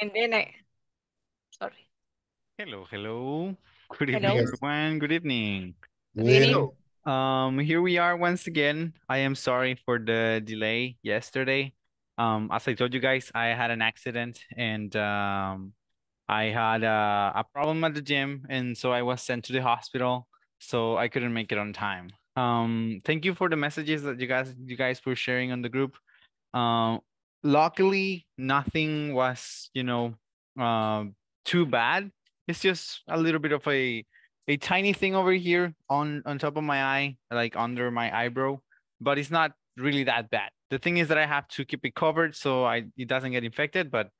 And then I, sorry. Hello, hello. Good evening, hello. Everyone. Good evening. Hello. Here we are once again. I am sorry for the delay yesterday. As I told you guys, I had an accident and I had a problem at the gym, and so I was sent to the hospital, so I couldn't make it on time. Thank you for the messages that you guys were sharing on the group. Luckily, nothing was, you know, too bad. It's just a little bit of a tiny thing over here on top of my eye, like under my eyebrow, but it's not really that bad. The thing is that I have to keep it covered so it doesn't get infected, but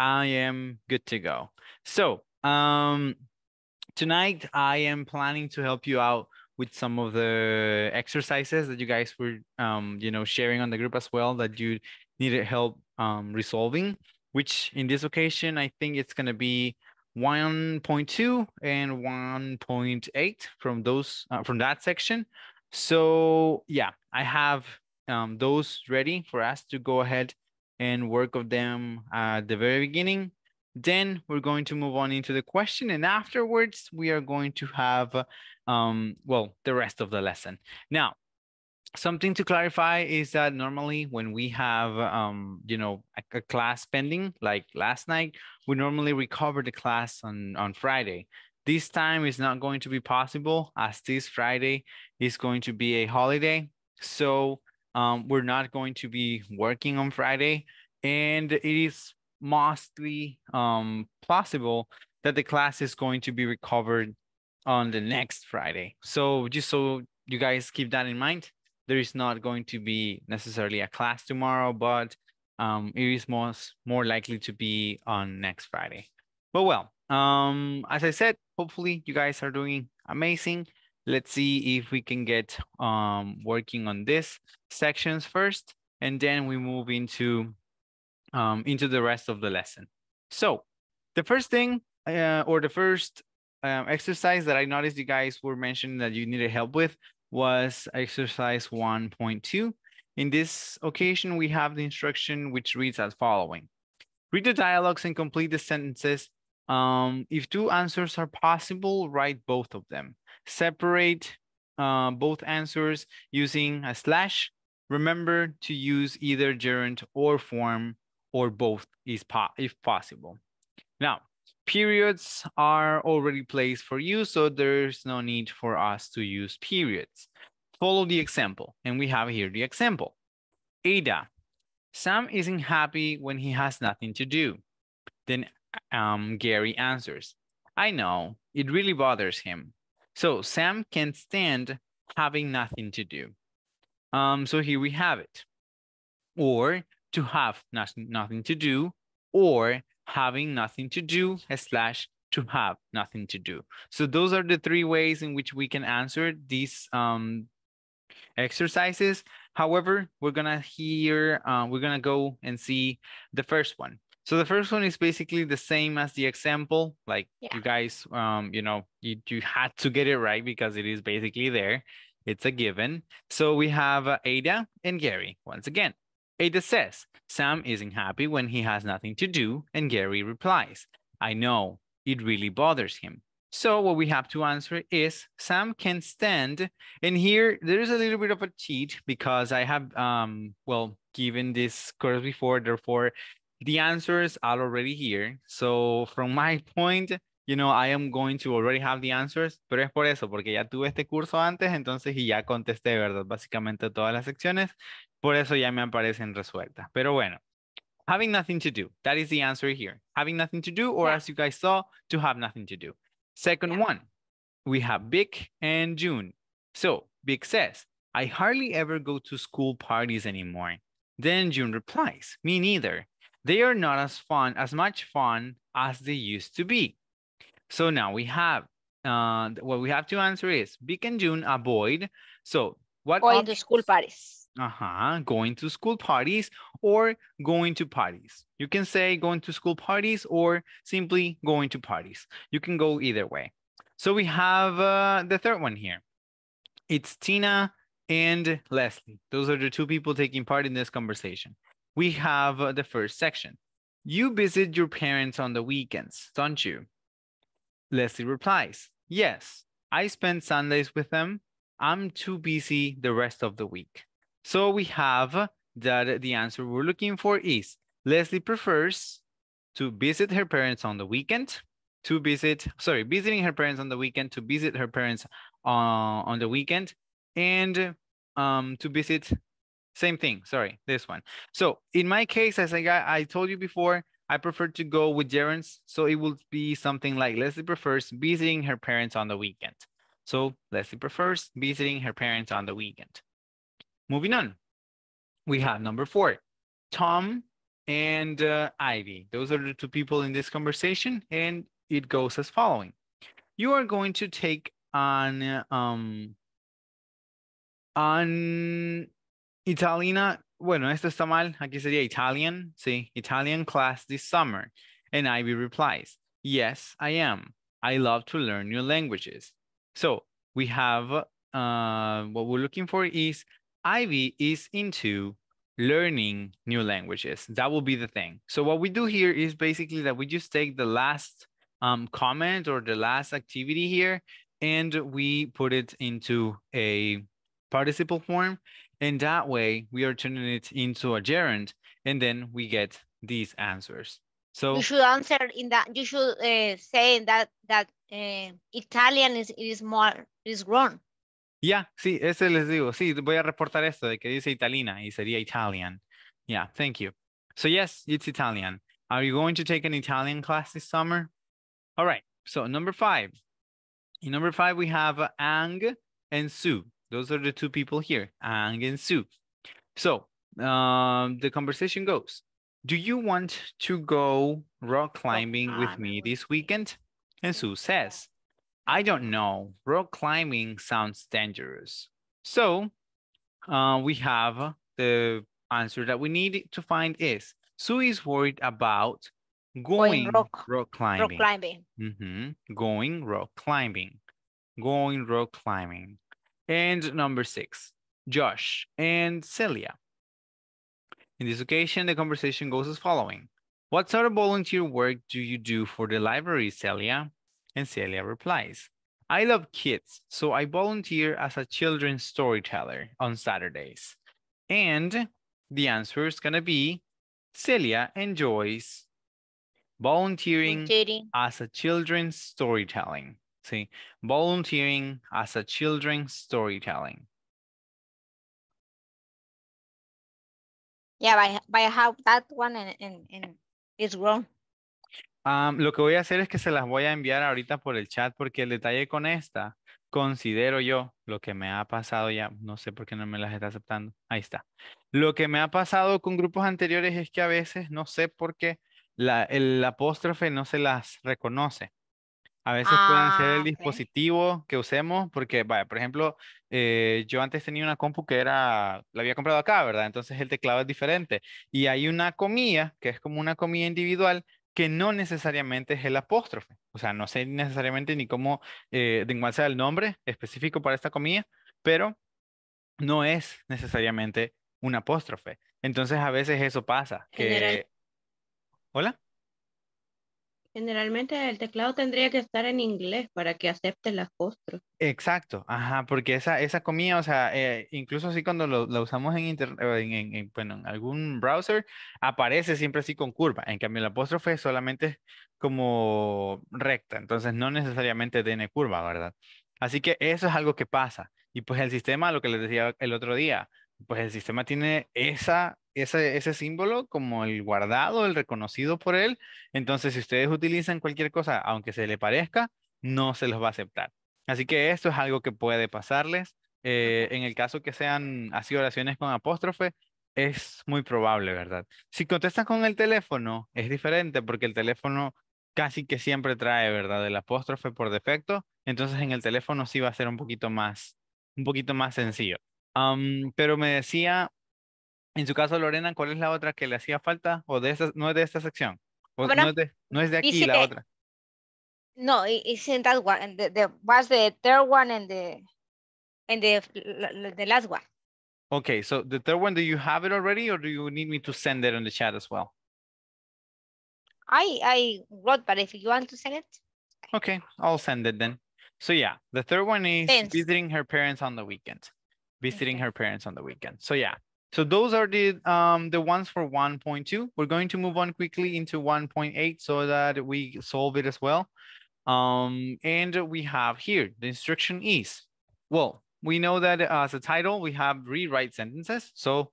I am good to go. So tonight I am planning to help you out with some of the exercises that you guys were, you know, sharing on the group as well, that you needed help resolving, which in this occasion, I think it's going to be 1.2 and 1.8 from those, from that section. So yeah, I have those ready for us to go ahead and work on them at the very beginning. Then we're going to move on into the question, and afterwards we are going to have, well, the rest of the lesson. Now, something to clarify is that normally when we have, you know, a class pending, like last night, we normally recover the class on Friday. This time is not going to be possible, as this Friday is going to be a holiday. So we're not going to be working on Friday, and it is mostly possible that the class is going to be recovered on the next Friday. So just so you guys keep that in mind, there is not going to be necessarily a class tomorrow, but it is more likely to be on next Friday. But well, as I said, hopefully you guys are doing amazing. Let's see if we can get working on these sections first, and then we move into the rest of the lesson. So the first thing, or the first exercise that I noticed you guys were mentioning that you needed help with was exercise 1.2. In this occasion, we have the instruction which reads as following. Read the dialogues and complete the sentences. If two answers are possible, write both of them. Separate both answers using a /. Remember to use either gerund or form, or both if possible. Now, periods are already placed for you, so there's no need for us to use periods. Follow the example, and we have here the example. Ada, Sam isn't happy when he has nothing to do. Then Gary answers, I know, it really bothers him. So Sam can't stand having nothing to do. So here we have it. Or to have nothing to do, or having nothing to do / to have nothing to do. So those are the three ways in which we can answer these exercises. However, we're gonna go and see the first one. So the first one is basically the same as the example, like you guys, you know, you had to get it right because it is basically there. It's a given. So we have Ada and Gary once again. Ada says, Sam isn't happy when he has nothing to do, and Gary replies, I know, it really bothers him. So what we have to answer is, Sam can't stand, and here there is a little bit of a cheat because I have, well, given this course before, therefore the answers are already here. So from my point, you know, I am going to already have the answers, pero es por eso, porque ya tuve este curso antes, entonces y ya contesté, ¿verdad? Básicamente todas las secciones. Por eso ya me aparecen resueltas. Pero bueno, having nothing to do. That is the answer here. Having nothing to do, or as you guys saw, to have nothing to do. Second one, we have Vic and June. So Vic says, I hardly ever go to school parties anymore. Then June replies, me neither. They are not as much fun as they used to be. So now we have, what we have to answer is, Vic and June avoid. So what? Going to school parties. Going to school parties or going to parties. You can say going to school parties or simply going to parties. You can go either way. So we have the third one here. It's Tina and Leslie. Those are the two people taking part in this conversation. We have the first section. You visit your parents on the weekends, don't you? Leslie replies, yes, I spend Sundays with them. I'm too busy the rest of the week. So we have that the answer we're looking for is Leslie prefers to visit her parents on the weekend, visiting her parents on the weekend, to visit her parents on the weekend, and to visit, same thing, sorry, this one. So in my case, as I told you before, I prefer to go with gerunds, so it will be something like Leslie prefers visiting her parents on the weekend. So Leslie prefers visiting her parents on the weekend. Moving on, we have number 4, Tom and Ivy. Those are the two people in this conversation, and it goes as following. You are going to take an Italiana, bueno, esto está mal, aquí sería Italian, sí, Italian class this summer. And Ivy replies, yes, I am. I love to learn new languages. So we have, what we're looking for is Ivy is into learning new languages. That will be the thing. So what we do here is basically that we just take the last comment or the last activity here, and we put it into a participle form. And that way we are turning it into a gerund, and then we get these answers. So you should answer in that. You should say that Italian is wrong. Yeah, sí, ese les digo. Sí, voy a reportar esto de que dice Italiana y sería Italian. Yeah, thank you. So yes, it's Italian. Are you going to take an Italian class this summer? All right. So number 5. In number 5, we have Ang and Sue. Those are the two people here, Ang and Sue. So the conversation goes, do you want to go rock climbing with me this weekend? And Sue says, I don't know. Rock climbing sounds dangerous. So we have the answer that we need to find is Sue is worried about going rock climbing. Mm-hmm. Going rock climbing. And number 6, Josh and Celia. In this occasion, the conversation goes as following. What sort of volunteer work do you do for the library, Celia? And Celia replies, I love kids, so I volunteer as a children's storyteller on Saturdays. And the answer is going to be, Celia enjoys volunteering as a children's storytelling. See, volunteering as a children's storytelling. Yeah, but I have that one and it's wrong. Lo que voy a hacer es que se las voy a enviar ahorita por el chat, porque el detalle con esta, considero yo, lo que me ha pasado ya, no sé por qué no me las está aceptando, ahí está. Lo que me ha pasado con grupos anteriores es que a veces, no sé por qué, el apóstrofe no se las reconoce. A veces pueden ser el dispositivo que usemos, porque, vaya, por ejemplo, yo antes tenía una compu que la había comprado acá, ¿verdad? Entonces el teclado es diferente. Y hay una comilla, que es como una comilla individual, que no necesariamente es el apóstrofe. O sea, no sé necesariamente ni cómo, de cuál sea el nombre específico para esta comilla, pero no es necesariamente un apóstrofe. Entonces a veces eso pasa. ¿Hola? Generalmente el teclado tendría que estar en inglés para que acepte el apóstrofe. Exacto, ajá, porque esa comilla, o sea, incluso así cuando la usamos en algún browser, aparece siempre así con curva. En cambio, el apóstrofe es solamente como recta, entonces no necesariamente tiene curva, ¿verdad? Así que eso es algo que pasa. Y pues el sistema, lo que les decía el otro día, pues el sistema tiene ese símbolo como el guardado, el reconocido por él. Entonces, si ustedes utilizan cualquier cosa, aunque se le parezca, no se los va a aceptar. Así que esto es algo que puede pasarles. En el caso que sean así oraciones con apóstrofe, es muy probable, ¿verdad? Si contestan con el teléfono, es diferente porque el teléfono casi que siempre trae, ¿verdad?, el apóstrofe por defecto. Entonces, en el teléfono sí va a ser un poquito más sencillo. Pero me decía... En su caso, Lorena, ¿cuál es la otra que le hacía falta? ¿O de estas, no es de esta sección? ¿O bueno, no es de aquí la otra? No, it's in that one. And was the third one and the last one. Okay, so the third one, do you have it already or do you need me to send it on the chat as well? I wrote, but if you want to send it. Okay, I'll send it then. So yeah, the third one is visiting her parents on the weekend. Visiting her parents on the weekend. So yeah, so those are the ones for 1.2. We're going to move on quickly into 1.8 so that we solve it as well. And we have here, the instruction is, well, we know that as a title, we have rewrite sentences. So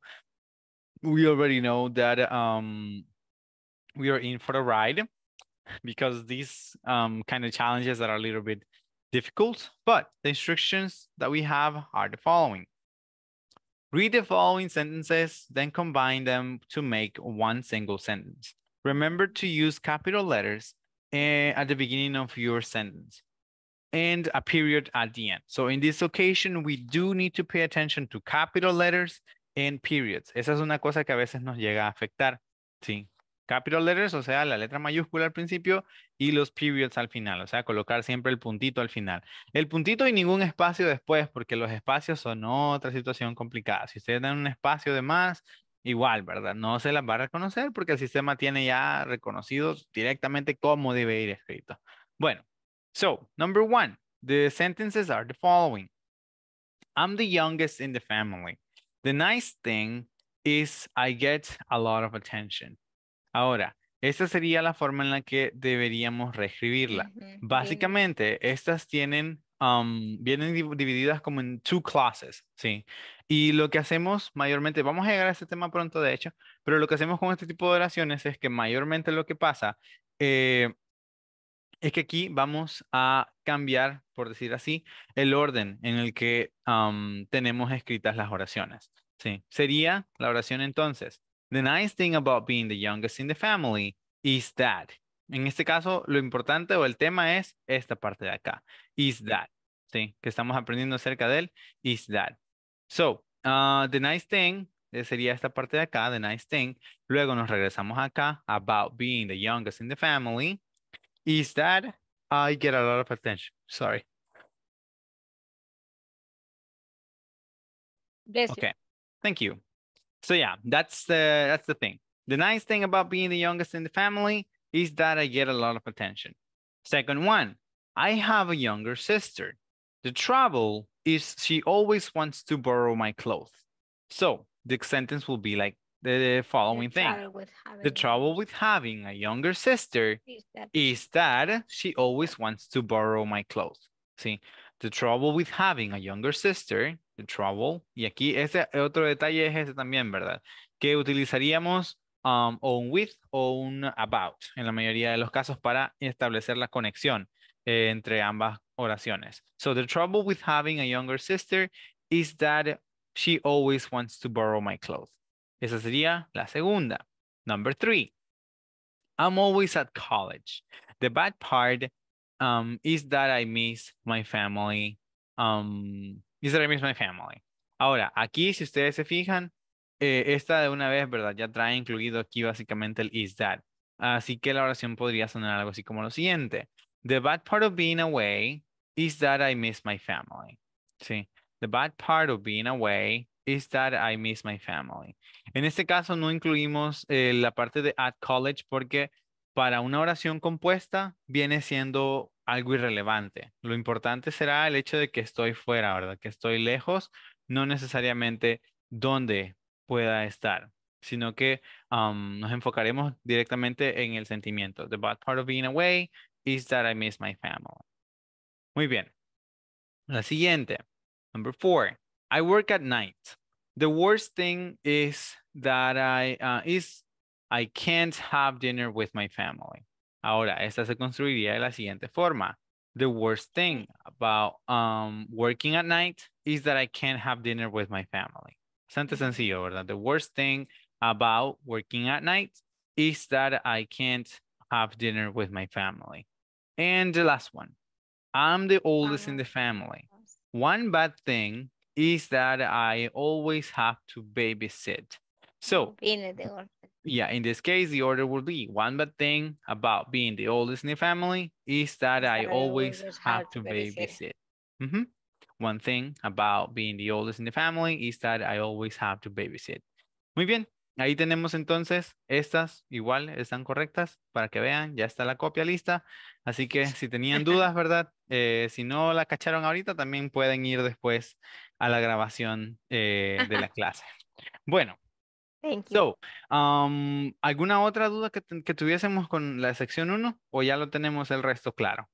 we already know that we are in for a ride because these kind of challenges that are a little bit difficult, but the instructions that we have are the following. Read the following sentences, then combine them to make one single sentence. Remember to use capital letters at the beginning of your sentence and a period at the end. So in this occasion, we do need to pay attention to capital letters and periods. Esa es una cosa que a veces nos llega a afectar. Sí. Capital letters, o sea, la letra mayúscula al principio y los periods al final. O sea, colocar siempre el puntito al final. El puntito y ningún espacio después, porque los espacios son otra situación complicada. Si ustedes dan un espacio de más, igual, ¿verdad? No se las va a reconocer porque el sistema tiene ya reconocido directamente cómo debe ir escrito. Bueno, so, number one, the sentences are the following. I'm the youngest in the family. The nice thing is I get a lot of attention. Ahora, esta sería la forma en la que deberíamos reescribirla. Básicamente, estas tienen, vienen divididas como en two classes, ¿sí? Y lo que hacemos mayormente, vamos a llegar a este tema pronto de hecho, pero lo que hacemos con este tipo de oraciones es que mayormente lo que pasa es que aquí vamos a cambiar, por decir así, el orden en el que tenemos escritas las oraciones, ¿sí? Sería la oración entonces. The nice thing about being the youngest in the family is that. En este caso, lo importante o el tema es esta parte de acá. Is that. ¿Sí? Que estamos aprendiendo acerca de él. Is that. So, the nice thing sería esta parte de acá. The nice thing. Luego nos regresamos acá. About being the youngest in the family. Is that. I get a lot of attention. Sorry. Bless you. Okay. Thank you. So yeah, that's the thing. The nice thing about being the youngest in the family is that I get a lot of attention. Second one, I have a younger sister. The trouble is she always wants to borrow my clothes. So the sentence will be like the following thing. The trouble with having a younger sister is that she always wants to borrow my clothes. See, the trouble with having a younger sister... The trouble. Y aquí ese otro detalle es ese también, ¿verdad? Que utilizaríamos o un with o un about en la mayoría de los casos para establecer la conexión entre ambas oraciones. So the trouble with having a younger sister is that she always wants to borrow my clothes. Esa sería la segunda. Number three. I'm always at college. The bad part is that I miss my family. Is that I miss my family. Ahora, aquí, si ustedes se fijan, esta de una vez, ¿verdad? Ya trae incluido aquí básicamente el is that. Así que la oración podría sonar algo así como lo siguiente. The bad part of being away is that I miss my family. ¿Sí? The bad part of being away is that I miss my family. En este caso no incluimos la parte de at college porque para una oración compuesta viene siendo... algo irrelevante. Lo importante será el hecho de que estoy fuera, ¿verdad? Que estoy lejos, no necesariamente dónde pueda estar, sino que nos enfocaremos directamente en el sentimiento. The bad part of being away is that I miss my family. Muy bien. La siguiente. Number four. I work at night. The worst thing is that I can't have dinner with my family. Ahora, esta se construiría de la siguiente forma. The worst thing about working at night is that I can't have dinner with my family. Bastante sencillo, ¿verdad? The worst thing about working at night is that I can't have dinner with my family. And the last one. I'm the oldest in the family. One bad thing is that I always have to babysit. So, yeah, in this case, the order will be one bad thing about being the oldest in the family is that I always have to babysit. Mm-hmm. One thing about being the oldest in the family is that I always have to babysit. Muy bien. Ahí tenemos entonces, estas igual están correctas para que vean, ya está la copia lista. Así que si tenían dudas, ¿verdad? Si no la cacharon ahorita, también pueden ir después a la grabación de la clase. Bueno. Thank you. So, ¿alguna otra duda que tuviésemos con la sección 1 o ya lo tenemos el resto claro?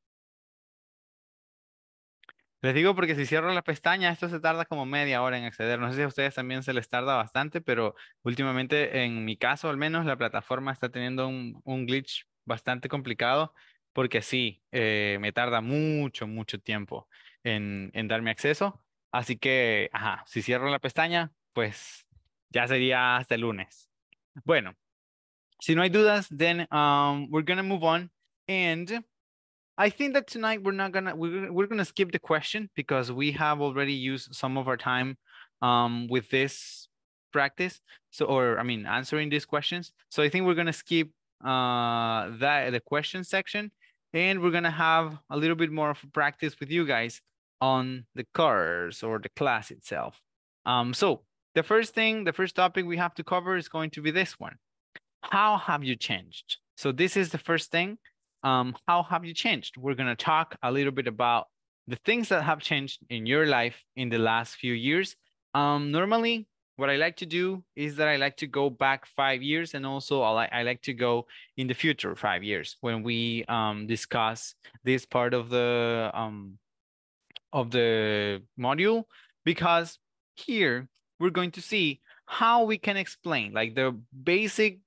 Les digo porque si cierro la pestaña, esto se tarda como media hora en acceder. No sé si a ustedes también se les tarda bastante, pero últimamente, en mi caso al menos, la plataforma está teniendo un glitch bastante complicado porque sí, me tarda mucho tiempo en darme acceso. Así que, ajá, si cierro la pestaña, pues ya sería hasta el lunes. Bueno, si no hay dudas, then we're going to move on and... I think that tonight we're gonna skip the question because we have already used some of our time with this practice. So, or I mean, answering these questions. So I think we're gonna skip the question section, and we're gonna have a little bit more of practice with you guys on the course or the class itself. So the first thing, the first topic we have to cover is going to be this one. How have you changed? So this is the first thing. How have you changed? We're going to talk a little bit about the things that have changed in your life in the last few years. Normally, what I like to do is that I like to go back 5 years, and also I like to go in the future 5 years when we discuss this part of the module, because here we're going to see how we can explain like the basic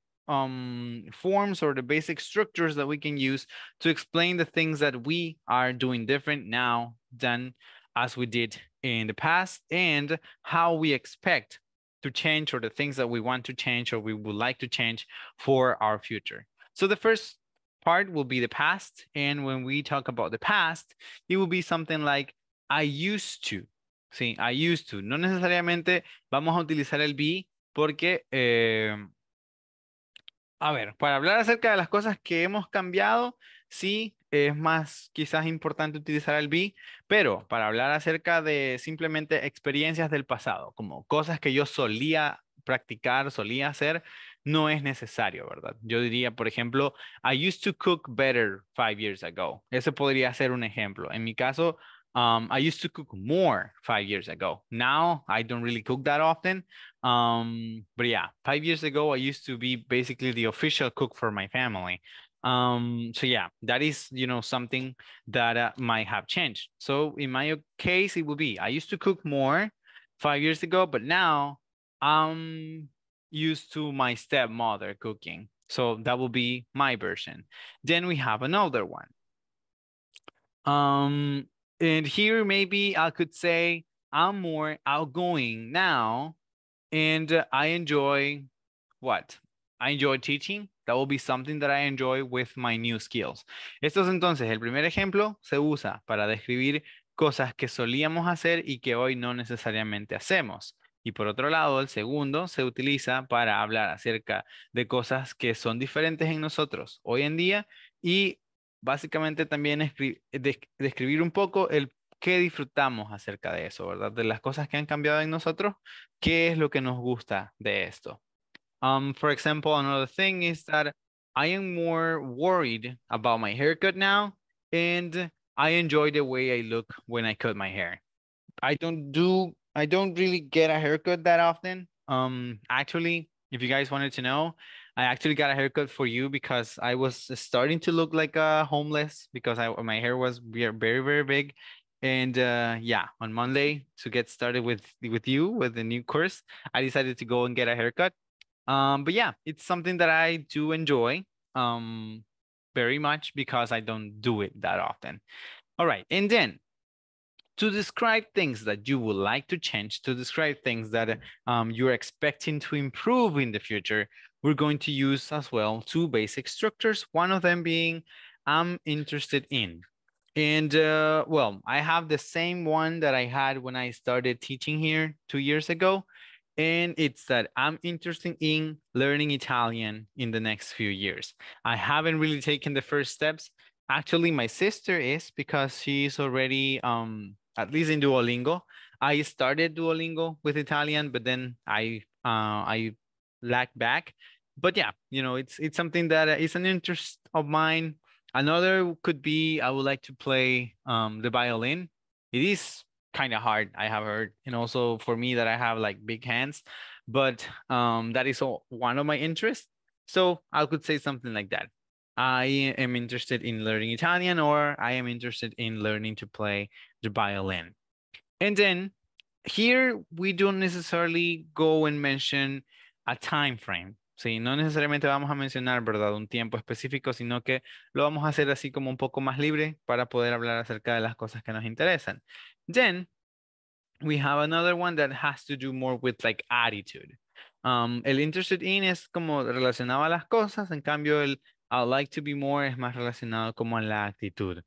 forms or the basic structures that we can use to explain the things that we are doing different now than as we did in the past, and how we expect to change, or the things that we want to change or we would like to change for our future. So the first part will be the past. And when we talk about the past, it will be something like I used to. See, I used to. No necesariamente vamos a utilizar el be porque... A ver, para hablar acerca de las cosas que hemos cambiado, sí, es más quizás importante utilizar el be, pero para hablar acerca de simplemente experiencias del pasado, como cosas que yo solía practicar, solía hacer, no es necesario, ¿verdad? Yo diría, por ejemplo, I used to cook better 5 years ago. Ese podría ser un ejemplo. En mi caso, I used to cook more 5 years ago. Now, I don't really cook that often. But yeah, 5 years ago, I used to be basically the official cook for my family. So yeah, that is, you know, something that might have changed. So in my case, it would be, I used to cook more 5 years ago, but now I'm used to my stepmother cooking. So that will be my version. Then we have another one. And here, maybe I could say I'm more outgoing now, and I enjoy what? I enjoy teaching. That will be something that I enjoy with my new skills. Esto es entonces, el primer ejemplo se usa para describir cosas que solíamos hacer y que hoy no necesariamente hacemos. Y por otro lado, el segundo se utiliza para hablar acerca de cosas que son diferentes en nosotros hoy en día y básicamente también describir un poco el qué disfrutamos acerca de eso, ¿verdad? De las cosas que han cambiado en nosotros, qué es lo que nos gusta de esto. For example, another thing is that I am more worried about my haircut now, and I enjoy the way I look when I cut my hair. I don't really get a haircut that often. Actually, if you guys wanted to know, I actually got a haircut for you because I was starting to look like a homeless because my hair was very big. And yeah, on Monday to get started with you, with the new course, I decided to go and get a haircut. But yeah, it's something that I do enjoy very much because I don't do it that often. All right. And then to describe things that you would like to change, to describe things that you're expecting to improve in the future, we're going to use as well two basic structures, one of them being I'm interested in. And well, I have the same one that I had when I started teaching here 2 years ago. And it's that I'm interested in learning Italian in the next few years. I haven't really taken the first steps. Actually, my sister is because she's already, at least in Duolingo. I started Duolingo with Italian, but then I lack back. But yeah, you know, it's something that is an interest of mine. Another could be I would like to play the violin. It is kind of hard, I have heard, and also for me that I have like big hands, but that is one of my interests. So I could say something like that. I am interested in learning Italian, or I am interested in learning to play the violin. And then here we don't necessarily go and mention a time frame. Sí, no necesariamente vamos a mencionar, ¿verdad?, un tiempo específico, sino que lo vamos a hacer así como un poco más libre para poder hablar acerca de las cosas que nos interesan. Then we have another one that has to do more with like attitude. El interested in es como relacionado a las cosas, en cambio el I like to be more es más relacionado como a la actitud.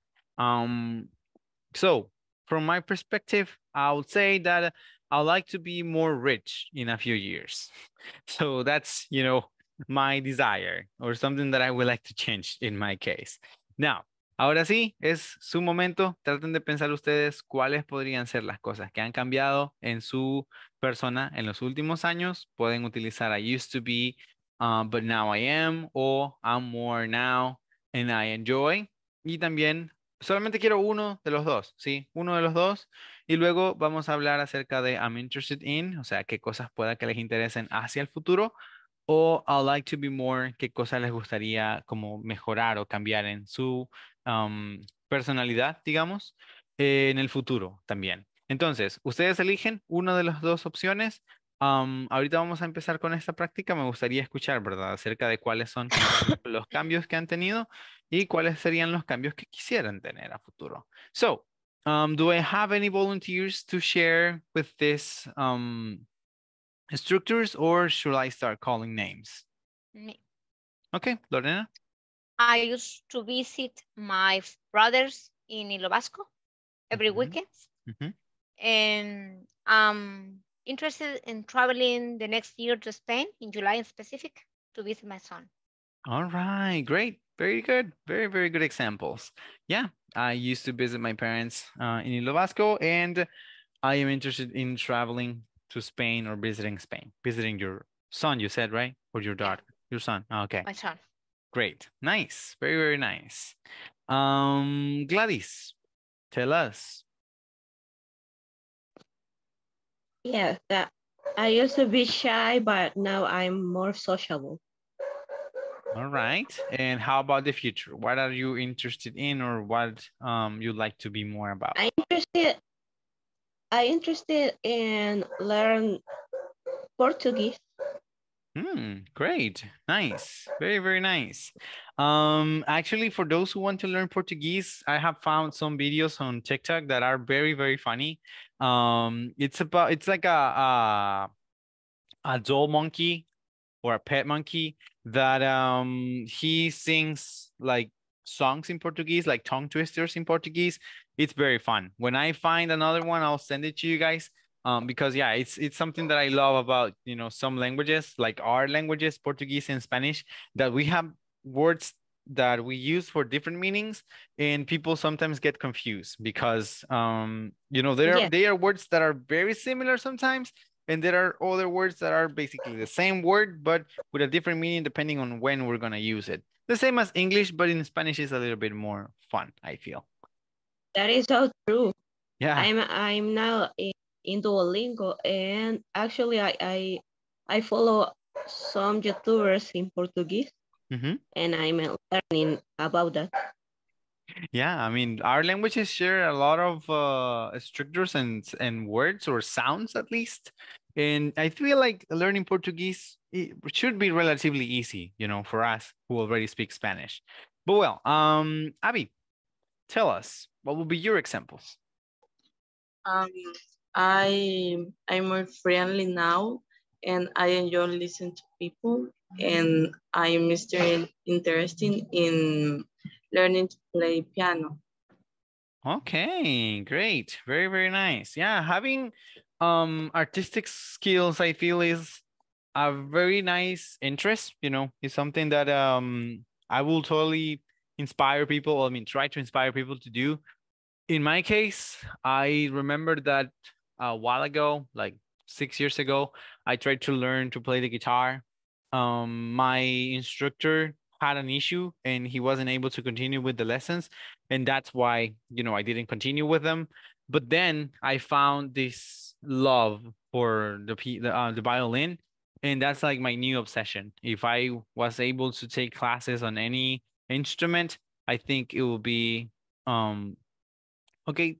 So from my perspective, I would say that I'd like to be more rich in a few years. So that's, you know, my desire or something that I would like to change in my case. Now, ahora sí, es su momento. Traten de pensar ustedes cuáles podrían ser las cosas que han cambiado en su persona en los últimos años. Pueden utilizar I used to be, but now I am, o I'm more now and I enjoy. Y también solamente quiero uno de los dos, ¿sí? Uno de los dos. Y luego vamos a hablar acerca de I'm interested in, o sea, qué cosas pueda que les interesen hacia el futuro. O I like to be more, qué cosas les gustaría como mejorar o cambiar en su personalidad, digamos, en el futuro también. Entonces, ustedes eligen una de las dos opciones. Ahorita vamos a empezar con esta práctica. Me gustaría escuchar, ¿verdad?, acerca de cuáles son los cambios que han tenido y cuáles serían los cambios que quisieran tener a futuro. So, do I have any volunteers to share with this structures, or should I start calling names? Me. Okay, Lorena. I used to visit my brothers in Ilobasco every weekend. And interested in traveling the next year to Spain, in July in specific, to visit my son. All right, great. Very good. Very, very good examples. Yeah, I used to visit my parents in Ilobasco, and I am interested in traveling to Spain or visiting Spain. Visiting your son, you said, right? Or your daughter? Your son. Okay. My son. Great. Nice. Very, very nice. Gladys, tell us. Yes, I used to be shy, but now I'm more sociable. All right. And how about the future? What are you interested in, or what you'd like to be more about? I'm interested in learn Portuguese. Great. Nice. Very, very nice. Actually, for those who want to learn Portuguese, I have found some videos on TikTok that are very, very funny. It's like a doll monkey or a pet monkey that he sings like songs in Portuguese, like tongue twisters in Portuguese. It's very fun. When I find another one, I'll send it to you guys. Because yeah, it's something that I love about, you know, some languages, like our languages, Portuguese and Spanish, that we have words that we use for different meanings, and people sometimes get confused because, you know, they are words that are very similar sometimes, and there are other words that are basically the same word, but with a different meaning depending on when we're going to use it. The same as English, but in Spanish is a little bit more fun, I feel. That is so true. Yeah. I'm now in Duolingo, and actually I follow some YouTubers in Portuguese, and I'm learning about that. Yeah, I mean, our languages share a lot of structures and words or sounds at least, and I feel like learning Portuguese, it should be relatively easy, you know, for us who already speak Spanish. But well, Abby, tell us, what would be your examples? I'm more friendly now, and I enjoy listening to people, and I'm interested in learning to play piano. Okay, great. Very, very nice. Yeah, having artistic skills, I feel, is a very nice interest, you know. It's something that I will totally inspire people, I mean, try to inspire people to do. In my case, I remember that a while ago, like 6 years ago, I tried to learn to play the guitar, my instructor had an issue and he wasn't able to continue with the lessons. And that's why, you know, I didn't continue with them. But then I found this love for the violin. And that's like my new obsession. If I was able to take classes on any instrument, I think it would be, okay,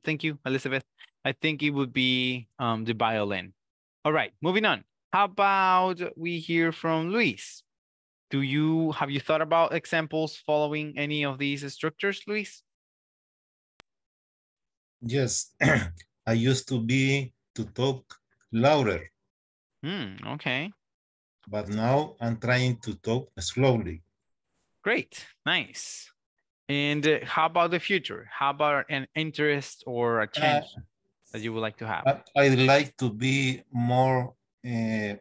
thank you, Elizabeth. I think it would be the violin. All right, moving on. How about we hear from Luis? Have you thought about examples following any of these structures, Luis? Yes, I used to talk louder. Okay. But now I'm trying to talk slowly. Great, nice. And how about the future? How about an interest or a change that you would like to have? I'd like to be more, not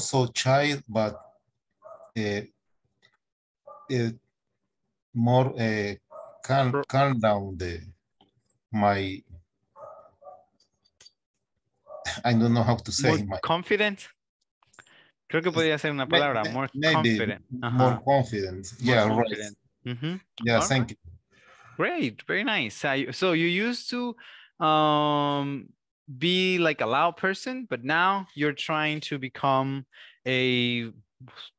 so child, but more calm down my, I don't know how to say. More confident? Creo que podría ser una palabra, more confident. More confident, yeah, more confident. Right. Mm-hmm. Yeah, all thank right. you. Great, very nice. So you used to be like a loud person, but now you're trying to become I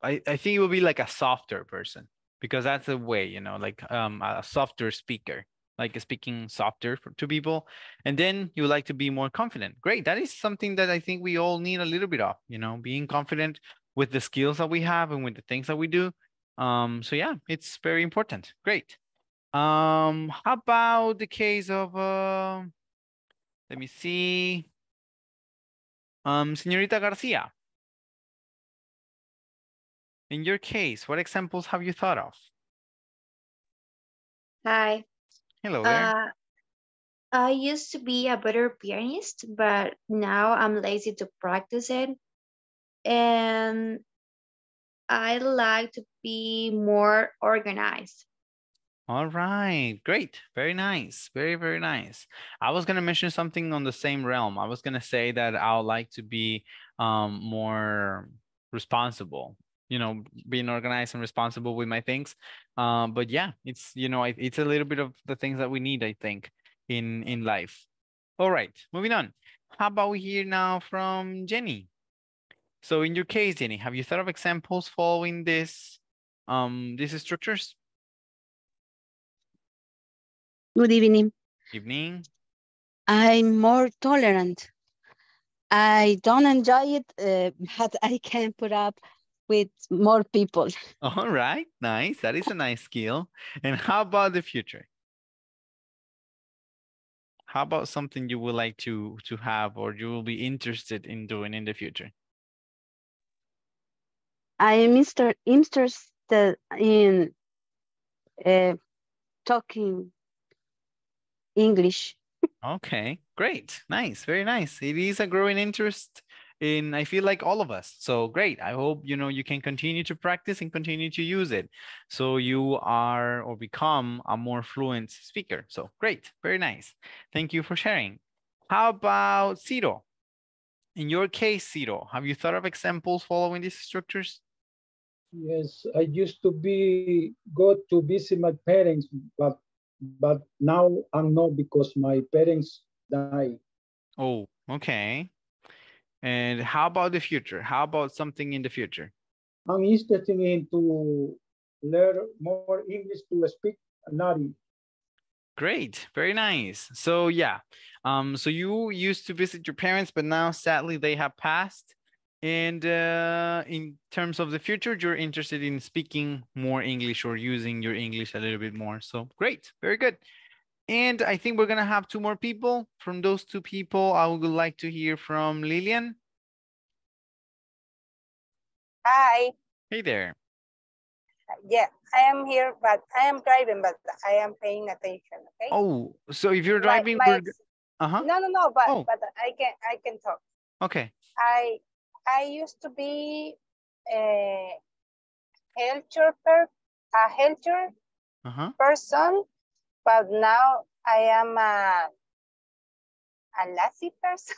think it will be like a softer person, because that's the way, you know, like a softer speaker, like speaking softer to people. And then you would like to be more confident. Great. That is something that I think we all need a little bit of, you know, being confident with the skills that we have and with the things that we do. So yeah, it's very important. Great. How about the case of, let me see, Señorita Garcia. In your case, what examples have you thought of? Hi. Hello there. I used to be a better pianist, but now I'm lazy to practice it. And I like to be more organized. All right, great. Very nice. Very, very nice. I was going to mention something on the same realm. I was going to say that I would like to be more responsible. You know, being organized and responsible with my things. But yeah, it's, you know, it's a little bit of the things that we need, I think, in life. All right, moving on. How about we hear now from Jenny? So in your case, Jenny, have you thought of examples following this, these structures? Good evening. Evening. I'm more tolerant. I don't enjoy it, but I can put up with more people. All right, nice. That is a nice skill. And how about the future? How about something you would like to have or you will be interested in doing in the future? I am interested in talking English. Okay, great. Nice, very nice. It is a growing interest in, I feel like, all of us. So great. I hope, you know, you can continue to practice and continue to use it, so you are or become a more fluent speaker. So great. Very nice. Thank you for sharing. How about Ciro? In your case, Ciro, have you thought of examples following these structures? Yes, I used to go to visit my parents, but now I'm not, because my parents died. Oh, okay. And how about the future? How about something in the future? I'm interested in to learn more English to speak native. Great, very nice. So yeah, so you used to visit your parents, but now sadly they have passed. And in terms of the future, you're interested in speaking more English or using your English a little bit more. So great, very good. And I think we're going to have two more people. From those two people, I would like to hear from Lillian. Hi. Hey there. Yeah, I am here, but I am driving, but I am paying attention, okay? Oh, so if you're driving... No, but I can talk. Okay. I used to be a helper person. But now I am a lazy person.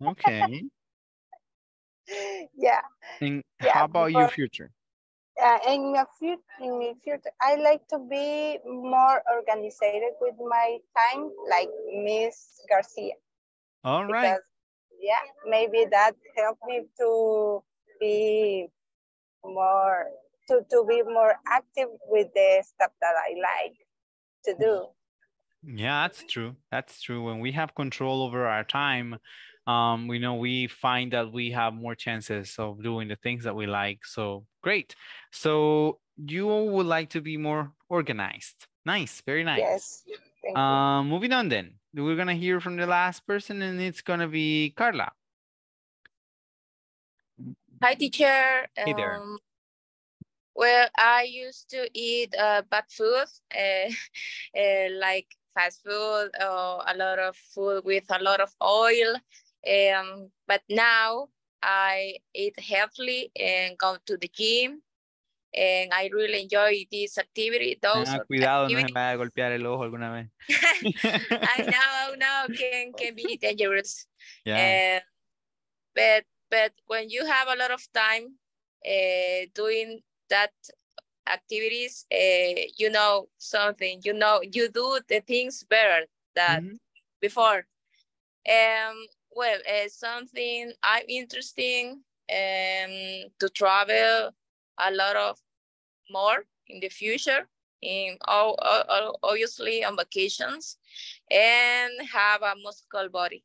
Okay. Yeah. And how about your But future? In my future, I like to be more organized with my time, like Miss Garcia. All right. Because, yeah, maybe that helped me to be more to be more active with the stuff that I like to do. Yeah, that's true. That's true. When we have control over our time, we know we find that we have more chances of doing the things that we like. So great. So you would like to be more organized. Nice. Very nice. Yes. Thank you. Moving on then. We're going to hear from the last person, and it's going to be Carla. Hi, teacher. Hey there. Well, I used to eat bad food, like fast food, or a lot of food with a lot of oil. But now I eat healthily and go to the gym. And I really enjoy this activity. Those cuidado, no se me va a golpear el ojo alguna vez. I know, can be dangerous. Yeah. But when you have a lot of time doing that activities, you know something, you do the things better than before. Well, something I'm interested in, to travel a lot of more in the future, in obviously on vacations, and have a muscular body.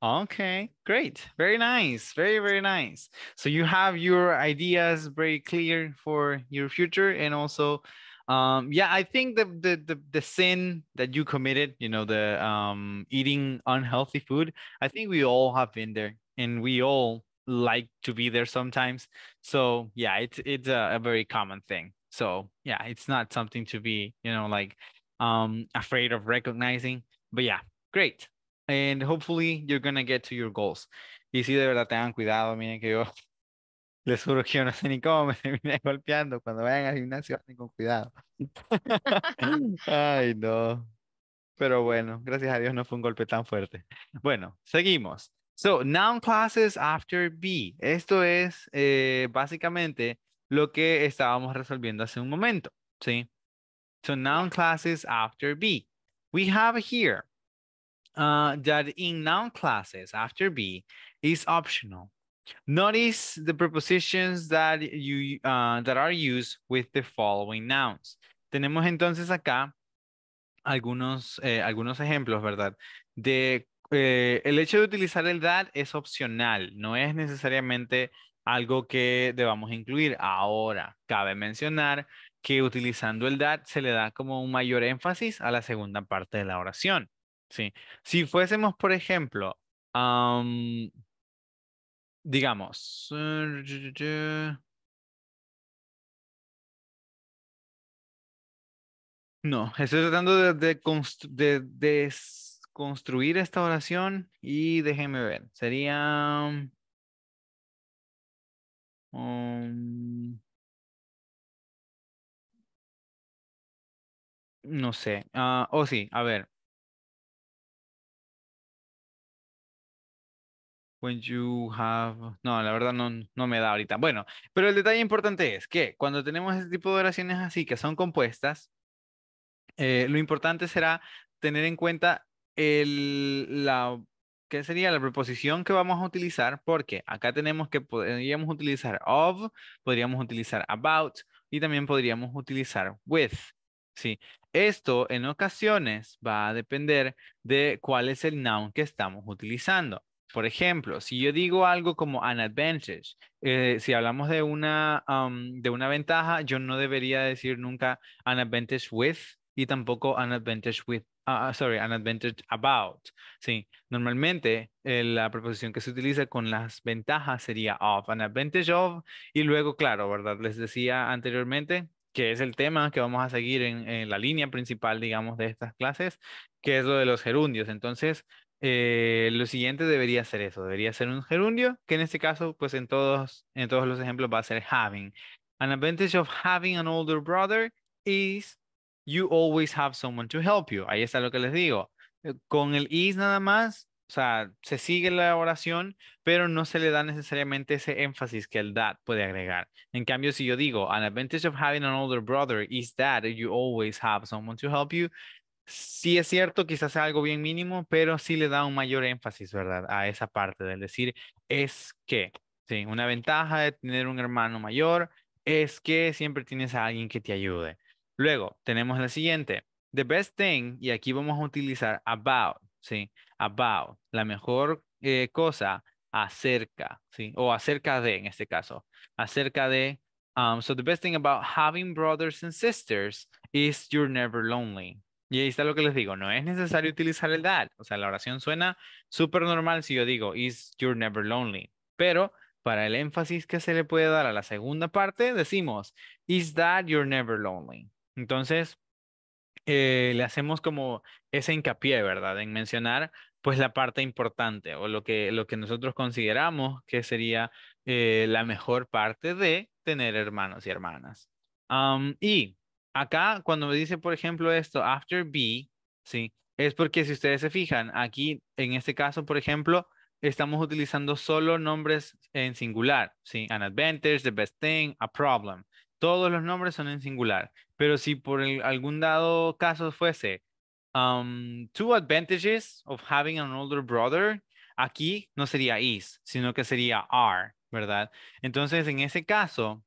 Okay, great. Very nice. Very, very nice. So you have your ideas very clear for your future. And also, yeah, I think the sin that you committed, you know, the eating unhealthy food, I think we all have been there, and we all like to be there sometimes. So yeah, it's a very common thing. So yeah, it's not something to be, you know, like afraid of recognizing. But yeah, great. And hopefully you're going to get to your goals. Y si de verdad tengan cuidado, miren que yo les juro que yo no sé ni cómo me terminé golpeando. Cuando vayan al gimnasio, vayan con cuidado. Ay, no. Pero bueno, gracias a Dios no fue un golpe tan fuerte. Bueno, seguimos. So, noun classes after be. Esto es básicamente lo que estábamos resolviendo hace un momento, ¿sí? So, noun classes after be. We have here that in noun classes after be is optional. Notice the prepositions that you that are used with the following nouns. Tenemos entonces acá algunos ejemplos, ¿verdad? De el hecho de utilizar el that es opcional, no es necesariamente algo que debamos incluir. Ahora, cabe mencionar que utilizando el that se le da como un mayor énfasis a la segunda parte de la oración. Sí. Si fuésemos, por ejemplo, digamos, no, estoy tratando de construir esta oración y déjenme ver, sería, no sé, sí, a ver. When you have... No, la verdad no me da ahorita. Bueno, pero el detalle importante es que cuando tenemos este tipo de oraciones así que son compuestas, lo importante será tener en cuenta ¿qué sería la preposición que vamos a utilizar? Porque acá tenemos que podríamos utilizar of, podríamos utilizar about y también podríamos utilizar with. Sí. Esto en ocasiones va a depender de cuál es el noun que estamos utilizando. Por ejemplo, si yo digo algo como an advantage, si hablamos de una ventaja, yo no debería decir nunca an advantage with y tampoco an advantage with, an advantage about. Sí, normalmente la preposición que se utiliza con las ventajas sería of, an advantage of, y luego, claro, ¿verdad? Les decía anteriormente que es el tema que vamos a seguir en la línea principal, digamos, de estas clases, que es lo de los gerundios. Entonces, lo siguiente debería ser eso, debería ser un gerundio, que en este caso, pues en todos los ejemplos va a ser having. An advantage of having an older brother is you always have someone to help you. Ahí está lo que les digo. Con el is nada más, O sea, se sigue la oración, pero no se le da necesariamente ese énfasis que el that puede agregar. En cambio, si yo digo, an advantage of having an older brother is that you always have someone to help you. Sí es cierto, quizás sea algo bien mínimo, pero sí le da un mayor énfasis, ¿verdad? A esa parte del decir, es que, sí, una ventaja de tener un hermano mayor es que siempre tienes a alguien que te ayude. Luego, tenemos la siguiente. The best thing, y aquí vamos a utilizar about, ¿sí? About, la mejor cosa acerca, ¿sí? O acerca de, en este caso, acerca de. So the best thing about having brothers and sisters is you're never lonely. Y ahí está lo que les digo, no es necesario utilizar el that. O sea, la oración suena súper normal si yo digo, is you're never lonely. Pero para el énfasis que se le puede dar a la segunda parte, decimos, is that you're never lonely. Entonces, le hacemos como ese hincapié, ¿verdad? En mencionar, pues, la parte importante o lo que nosotros consideramos que sería la mejor parte de tener hermanos y hermanas. Y acá, cuando me dice, por ejemplo, esto, after be, ¿sí? Es porque si ustedes se fijan, aquí, en este caso, por ejemplo, estamos utilizando solo nombres en singular, ¿sí? An advantage, the best thing, a problem. Todos los nombres son en singular. Pero si por algún dado caso fuese, two advantages of having an older brother, aquí no sería is, sino que sería are, ¿verdad? Entonces, en ese caso...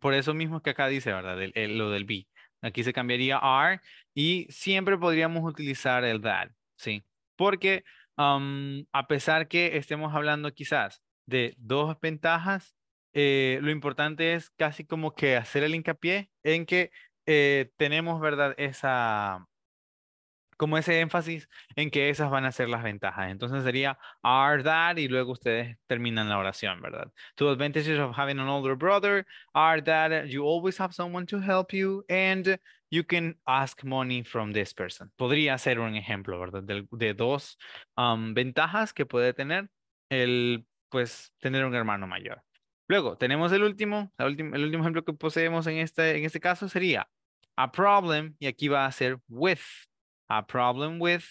por eso mismo que acá dice, ¿verdad? Lo del be. Aquí se cambiaría are y siempre podríamos utilizar el that, ¿sí? Porque a pesar que estemos hablando quizás de dos ventajas, lo importante es casi como que hacer el hincapié en que tenemos, ¿verdad? Como ese énfasis en que esas van a ser las ventajas. Entonces sería are that y luego ustedes terminan la oración, ¿verdad? Two advantages of having an older brother are that you always have someone to help you and you can ask money from this person. Podría ser un ejemplo, ¿verdad? De dos ventajas que puede tener tener un hermano mayor. Luego tenemos el último ejemplo que poseemos en este caso sería a problem y aquí va a ser with. A problem with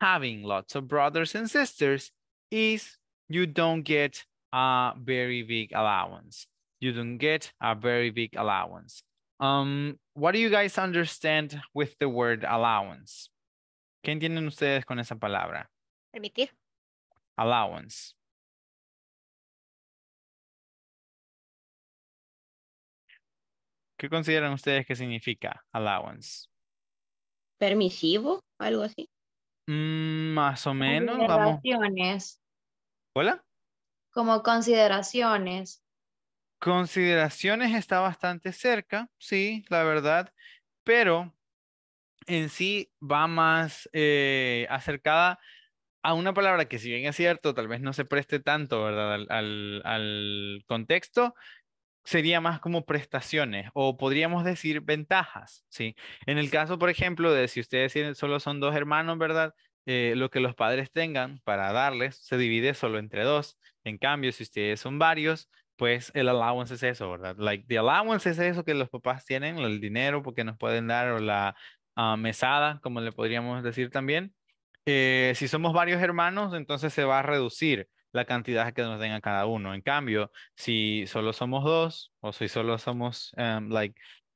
having lots of brothers and sisters is you don't get a very big allowance. You don't get a very big allowance. What do you guys understand with the word allowance? ¿Qué entienden ustedes con esa palabra? Permitir. Allowance. ¿Qué consideran ustedes que significa allowance? Permisivo, algo así. Más o menos. Consideraciones. Vamos. ¿Hola? Como consideraciones. Consideraciones está bastante cerca, sí, la verdad, pero en sí va más acercada a una palabra que si bien es cierto, tal vez no se preste tanto, ¿verdad? al contexto. Sería más como prestaciones o podríamos decir ventajas, ¿sí? En el caso, por ejemplo, de si ustedes solo son dos hermanos, ¿verdad? Lo que los padres tengan para darles se divide solo entre dos. En cambio, si ustedes son varios, pues el allowance es eso, ¿verdad? Like, the allowance es eso que los papás tienen, el dinero porque nos pueden dar o la mesada, como le podríamos decir también. Si somos varios hermanos, entonces se va a reducir la cantidad que nos den a cada uno. En cambio, si solo somos dos o si solo somos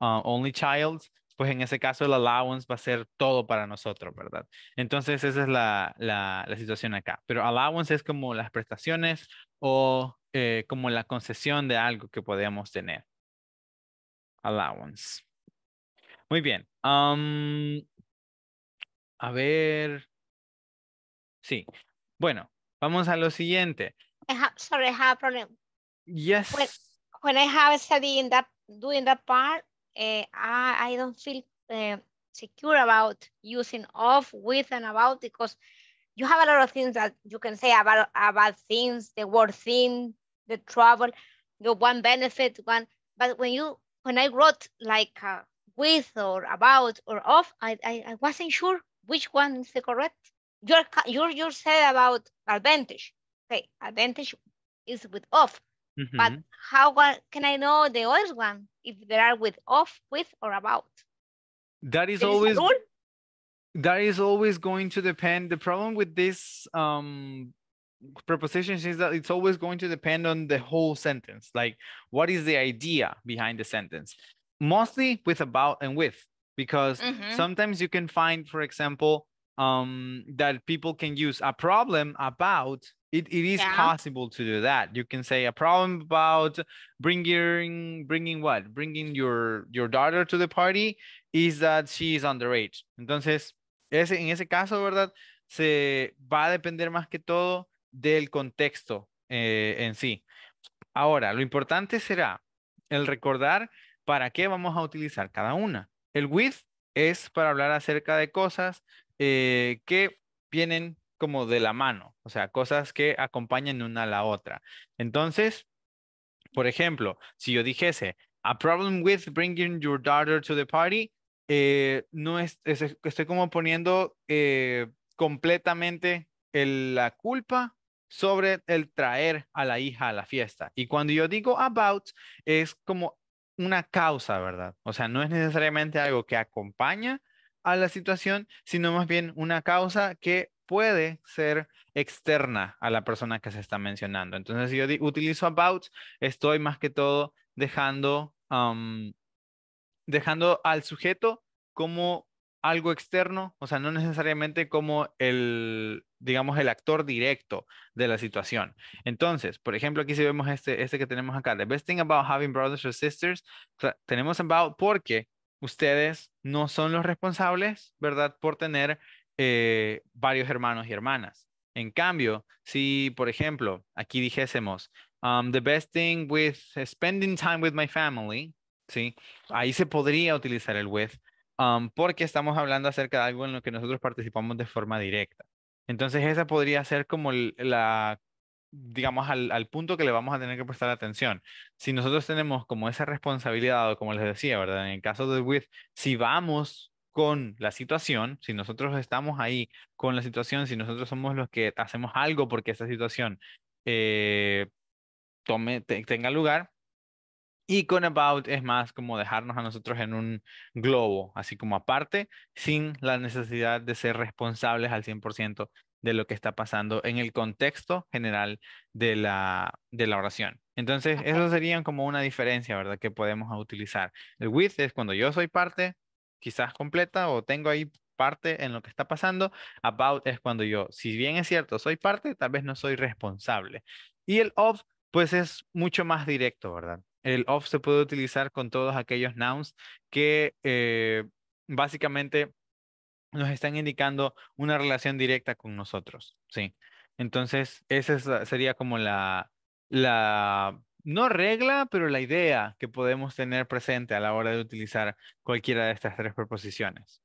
only child, pues en ese caso el allowance va a ser todo para nosotros, ¿verdad? Entonces esa es la situación acá. Pero allowance es como las prestaciones o como la concesión de algo que podemos tener. Allowance. Muy bien. A ver. Sí. Bueno. Vamos a lo siguiente. I have a problem. Yes. When I have studying that, doing that part, I don't feel secure about using of, with, and about because you have a lot of things that you can say about things, the word thing, the trouble, the one benefit, one. But when I wrote like with or about or of, I wasn't sure which one is the correct. You said about advantage. Okay, advantage is with off. Mm-hmm. But how can I know the other one if there are with off, with, or about? That is always That is always going to depend. The problem with this prepositions is that it's always going to depend on the whole sentence. Like, what is the idea behind the sentence? Mostly with about and with, because sometimes you can find, for example, that people can use a problem about. It is possible to do that. You can say a problem about bringing what? Bringing your daughter to the party is that she is underage. Entonces, en ese caso, ¿verdad? Se va a depender más que todo del contexto en sí. Ahora, lo importante será el recordar para qué vamos a utilizar cada una. El with es para hablar acerca de cosas que vienen como de la mano, o sea, cosas que acompañan una a la otra. Entonces, por ejemplo, si yo dijese, a problem with bringing your daughter to the party, no es estoy como poniendo completamente la culpa sobre el traer a la hija a la fiesta. Y cuando yo digo about, es como una causa, ¿verdad? O sea, no es necesariamente algo que acompaña a la situación, sino más bien una causa que puede ser externa a la persona que se está mencionando. Entonces, si yo utilizo about, estoy más que todo dejando al sujeto como algo externo, o sea, no necesariamente como el actor directo de la situación. Entonces, por ejemplo, aquí si vemos este que tenemos acá, the best thing about having brothers or sisters, tenemos about porque ustedes no son los responsables, ¿verdad? Por tener varios hermanos y hermanas. En cambio, si, por ejemplo, aquí dijésemos, the best thing with spending time with my family, ¿sí? Ahí se podría utilizar el with, porque estamos hablando acerca de algo en lo que nosotros participamos de forma directa. Entonces, esa podría ser como al punto que le vamos a tener que prestar atención. Si nosotros tenemos como esa responsabilidad, o como les decía, ¿verdad? En el caso del with, si vamos con la situación, si nosotros estamos ahí con la situación, si nosotros somos los que hacemos algo porque esa situación tenga lugar, y con about es más como dejarnos a nosotros en un globo, así como aparte, sin la necesidad de ser responsables al 100% de lo que está pasando en el contexto general de la oración. Entonces, eso sería como una diferencia, ¿verdad? Que podemos utilizar. El with es cuando yo soy parte, quizás completa, o tengo ahí parte en lo que está pasando. About es cuando yo, si bien es cierto, soy parte, tal vez no soy responsable. Y el of, pues es mucho más directo, ¿verdad? El of se puede utilizar con todos aquellos nouns que básicamente nos están indicando una relación directa con nosotros, ¿sí? Entonces, esa sería como la no regla, pero la idea que podemos tener presente a la hora de utilizar cualquiera de estas tres preposiciones.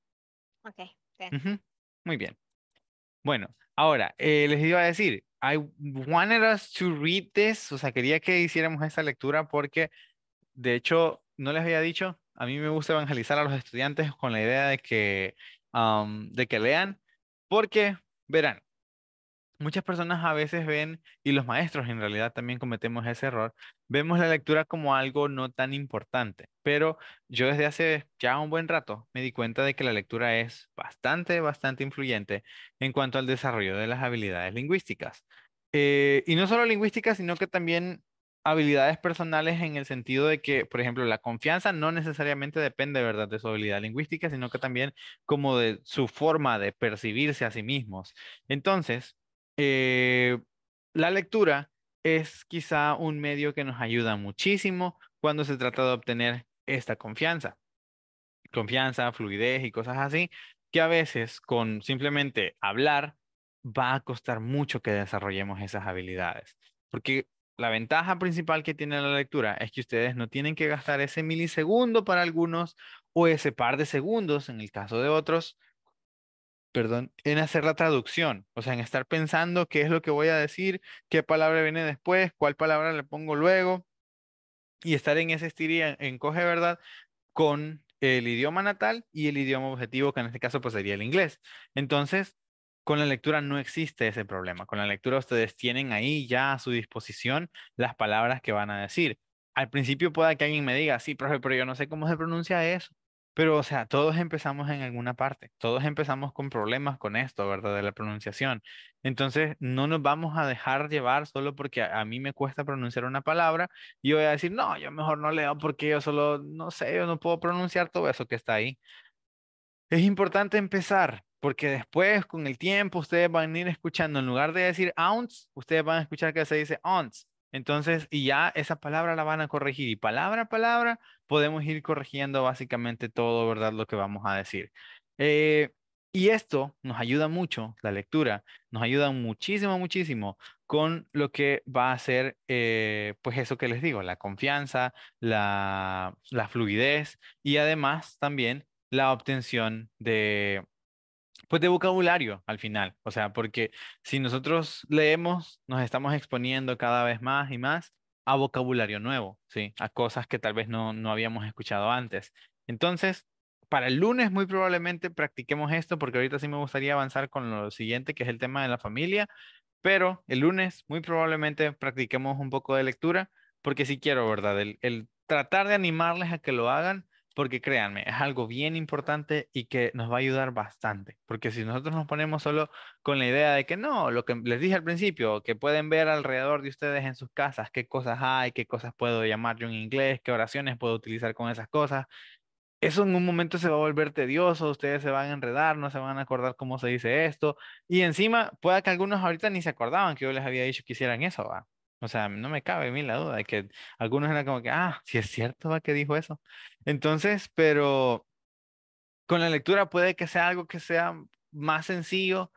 Ok, bien. Muy bien. Bueno, ahora, les iba a decir, I wanted us to read this, o sea, quería que hiciéramos esta lectura porque, de hecho, no les había dicho, a mí me gusta evangelizar a los estudiantes con la idea de que lean, porque, verán, muchas personas a veces ven, y los maestros en realidad también cometemos ese error, vemos la lectura como algo no tan importante, pero yo desde hace ya un buen rato me di cuenta de que la lectura es bastante, bastante influyente en cuanto al desarrollo de las habilidades lingüísticas. Y no solo lingüísticas, sino que también habilidades personales, en el sentido de que, por ejemplo, la confianza no necesariamente depende, ¿verdad?, de su habilidad lingüística, sino que también como de su forma de percibirse a sí mismos. Entonces, la lectura es quizá un medio que nos ayuda muchísimo cuando se trata de obtener esta confianza, fluidez y cosas así, que a veces con simplemente hablar va a costar mucho que desarrollemos esas habilidades, porque la ventaja principal que tiene la lectura es que ustedes no tienen que gastar ese milisegundo para algunos, o ese par de segundos en el caso de otros, en hacer la traducción, o sea, en estar pensando qué es lo que voy a decir, qué palabra viene después, cuál palabra le pongo luego, y estar en ese estir y encoge, ¿verdad?, con el idioma natal y el idioma objetivo, que en este caso pues sería el inglés. Entonces, con la lectura no existe ese problema. Con la lectura ustedes tienen ahí ya a su disposición las palabras que van a decir. Al principio pueda que alguien me diga, sí, profe, pero yo no sé cómo se pronuncia eso. Pero, o sea, todos empezamos en alguna parte, todos empezamos con problemas con esto, ¿verdad? De la pronunciación. Entonces, no nos vamos a dejar llevar solo porque a mí me cuesta pronunciar una palabra y voy a decir, no, yo mejor no leo porque yo solo, no sé, yo no puedo pronunciar todo eso que está ahí. Es importante empezar porque después, con el tiempo, ustedes van a ir escuchando, en lugar de decir ounce, ustedes van a escuchar que se dice once. Entonces, y ya esa palabra la van a corregir, y palabra a palabra podemos ir corrigiendo básicamente todo, ¿verdad? Lo que vamos a decir. Y esto nos ayuda mucho, la lectura, nos ayuda muchísimo, muchísimo con lo que va a ser, pues eso que les digo, la confianza, la fluidez, y además también la obtención de... pues de vocabulario al final, o sea, porque si nosotros leemos, nos estamos exponiendo cada vez más y más a vocabulario nuevo, ¿sí? A cosas que tal vez no habíamos escuchado antes. Entonces, para el lunes muy probablemente practiquemos esto, porque ahorita sí me gustaría avanzar con lo siguiente, que es el tema de la familia, pero el lunes muy probablemente practiquemos un poco de lectura, porque sí quiero, ¿verdad? El tratar de animarles a que lo hagan, porque créanme, es algo bien importante y que nos va a ayudar bastante. Porque si nosotros nos ponemos solo con la idea de que no, lo que les dije al principio, que pueden ver alrededor de ustedes en sus casas, qué cosas hay, qué cosas puedo llamar yo en inglés, qué oraciones puedo utilizar con esas cosas, eso en un momento se va a volver tedioso, ustedes se van a enredar, no se van a acordar cómo se dice esto. Y encima, pueda que algunos ahorita ni se acordaban que yo les había dicho que hicieran eso, ¿va? O sea, no me cabe a mí la duda de que algunos eran como que, ah, sí es cierto, ¿va? Que dijo eso. Entonces, pero con la lectura puede que sea algo que sea más sencillo.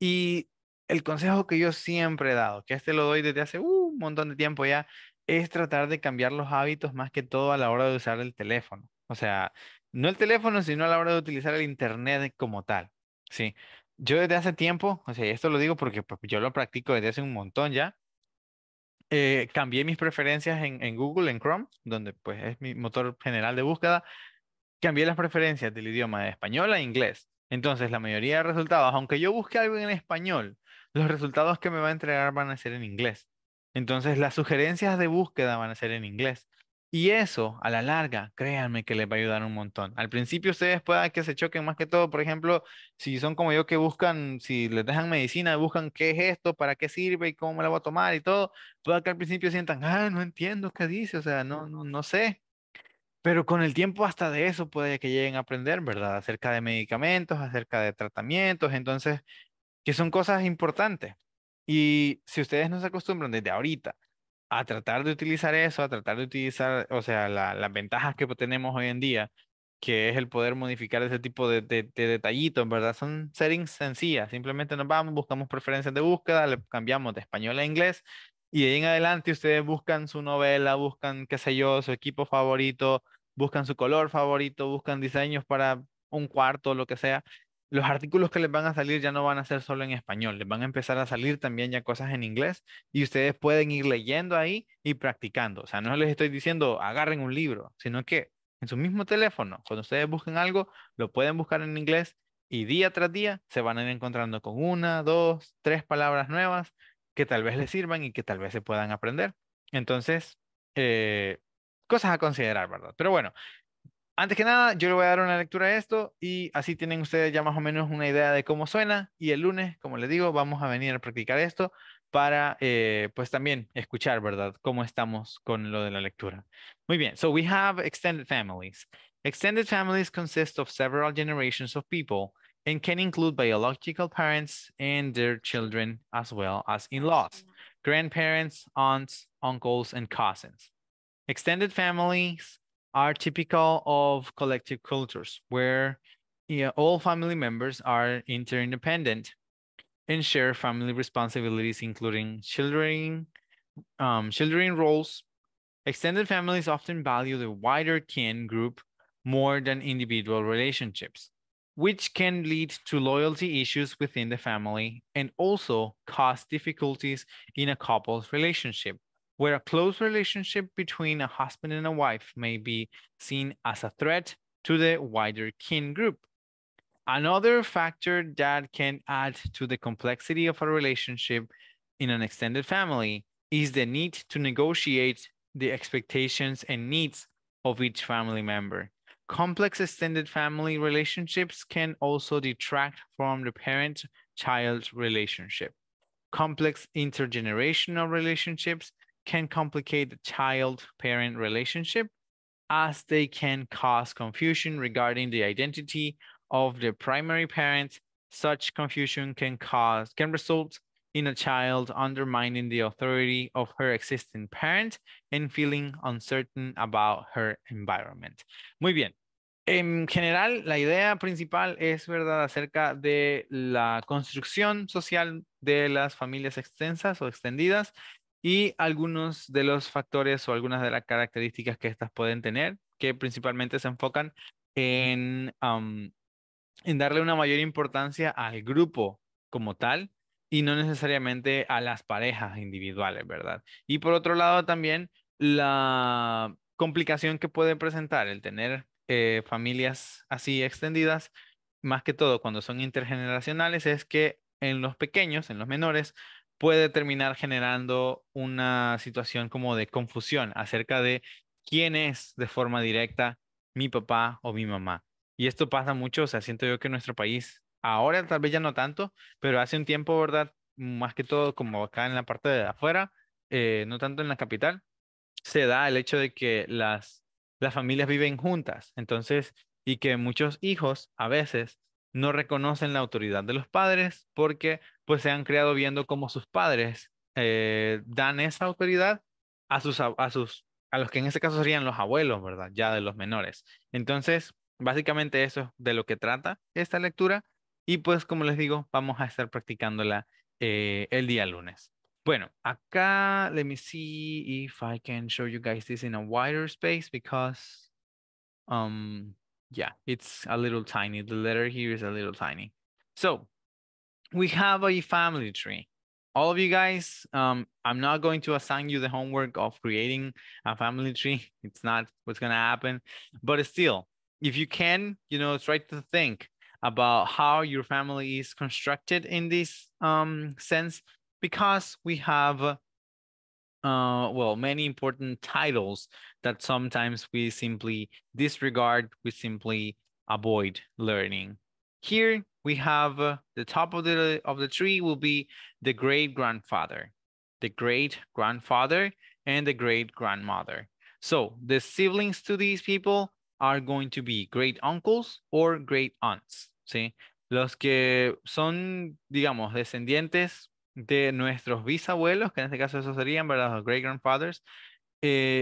Y el consejo que yo siempre he dado, que este lo doy desde hace un montón de tiempo ya, es tratar de cambiar los hábitos más que todo a la hora de usar el teléfono. O sea, no el teléfono, sino a la hora de utilizar el internet como tal, ¿sí? Yo desde hace tiempo, o sea, esto lo digo porque yo lo practico desde hace un montón ya, cambié mis preferencias en Google, en Chrome, donde pues es mi motor general de búsqueda. Cambié las preferencias del idioma de español a inglés. Entonces, la mayoría de resultados, aunque yo busque algo en español, los resultados que me va a entregar van a ser en inglés. Entonces, las sugerencias de búsqueda van a ser en inglés. Y eso, a la larga, créanme que les va a ayudar un montón. Al principio ustedes puedan que se choquen más que todo. Por ejemplo, si son como yo que buscan, si les dejan medicina, buscan qué es esto, para qué sirve y cómo me la voy a tomar y todo. Puede que al principio sientan, ah, no entiendo qué dice, o sea, no sé. Pero con el tiempo hasta de eso puede que lleguen a aprender, ¿verdad? Acerca de medicamentos, acerca de tratamientos, entonces, que son cosas importantes. Y si ustedes no se acostumbran desde ahorita a tratar de utilizar eso, a tratar de utilizar, o sea, las ventajas que tenemos hoy en día, que es el poder modificar ese tipo de detallitos, ¿verdad? Son settings sencillas, simplemente nos vamos, buscamos preferencias de búsqueda, le cambiamos de español a inglés, y de ahí en adelante ustedes buscan su novela, buscan, qué sé yo, su equipo favorito, buscan su color favorito, buscan diseños para un cuarto, lo que sea. Los artículos que les van a salir ya no van a ser solo en español, les van a empezar a salir también ya cosas en inglés y ustedes pueden ir leyendo ahí y practicando. O sea, no les estoy diciendo agarren un libro, sino que en su mismo teléfono, cuando ustedes busquen algo, lo pueden buscar en inglés y día tras día se van a ir encontrando con 1, 2, 3 palabras nuevas que tal vez les sirvan y que tal vez se puedan aprender. Entonces, cosas a considerar, ¿verdad? Pero bueno, antes que nada, yo le voy a dar una lectura a esto y así tienen ustedes ya más o menos una idea de cómo suena, y el lunes, como les digo, vamos a venir a practicar esto para, pues también escuchar, ¿verdad? Cómo estamos con lo de la lectura. Muy bien, so we have extended families. Extended families consist of several generations of people and can include biological parents and their children as well as in-laws, grandparents, aunts, uncles, and cousins. Extended families are typical of collective cultures where all family members are interdependent and share family responsibilities, including children roles. Extended families often value the wider kin group more than individual relationships, which can lead to loyalty issues within the family and also cause difficulties in a couple's relationship, where a close relationship between a husband and a wife may be seen as a threat to the wider kin group. Another factor that can add to the complexity of a relationship in an extended family is the need to negotiate the expectations and needs of each family member, Complex extended family relationships can also detract from the parent-child relationship. Complex intergenerational relationships can complicate the child-parent relationship, as they can cause confusion regarding the identity of the primary parent. Such confusion can result in a child undermining the authority of her existing parent and feeling uncertain about her environment. Muy bien. En general, la idea principal es, ¿verdad?, acerca de la construcción social de las familias extensas o extendidas y algunos de los factores o algunas de las características que estas pueden tener, que principalmente se enfocan en darle una mayor importancia al grupo como tal, y no necesariamente a las parejas individuales, ¿verdad? Y por otro lado también la complicación que puede presentar el tener familias así extendidas, más que todo cuando son intergeneracionales, es que en los pequeños, en los menores, puede terminar generando una situación como de confusión acerca de quién es de forma directa mi papá o mi mamá. Y esto pasa mucho, o sea, siento yo que en nuestro país, ahora tal vez ya no tanto, pero hace un tiempo, ¿verdad? Más que todo como acá en la parte de afuera, no tanto en la capital, se da el hecho de que las familias viven juntas. Entonces, y que muchos hijos a veces no reconocen la autoridad de los padres porque pues se han creado viendo cómo sus padres dan esa autoridad a los que en este caso serían los abuelos, ¿verdad? Ya de los menores. Entonces, básicamente eso es de lo que trata esta lectura. Y pues, como les digo, vamos a estar practicándola el día lunes. Bueno, acá, let me see if I can show you guys this in a wider space because, yeah, it's a little tiny. The letter here is a little tiny. So, we have a family tree. All of you guys, I'm not going to assign you the homework of creating a family tree. It's not what's going to happen. But still, if you can, you know, try to think about how your family is constructed in this sense, because we have, well, many important titles that sometimes we simply disregard, we simply avoid learning. Here we have the top of the tree will be the great-grandfather, the great-grandfather, and the great-grandmother. So the siblings to these people are going to be great-uncles or great-aunts. ¿Sí? Los que son, digamos, descendientes de nuestros bisabuelos, que en este caso esos serían, ¿verdad?, los great-grandfathers,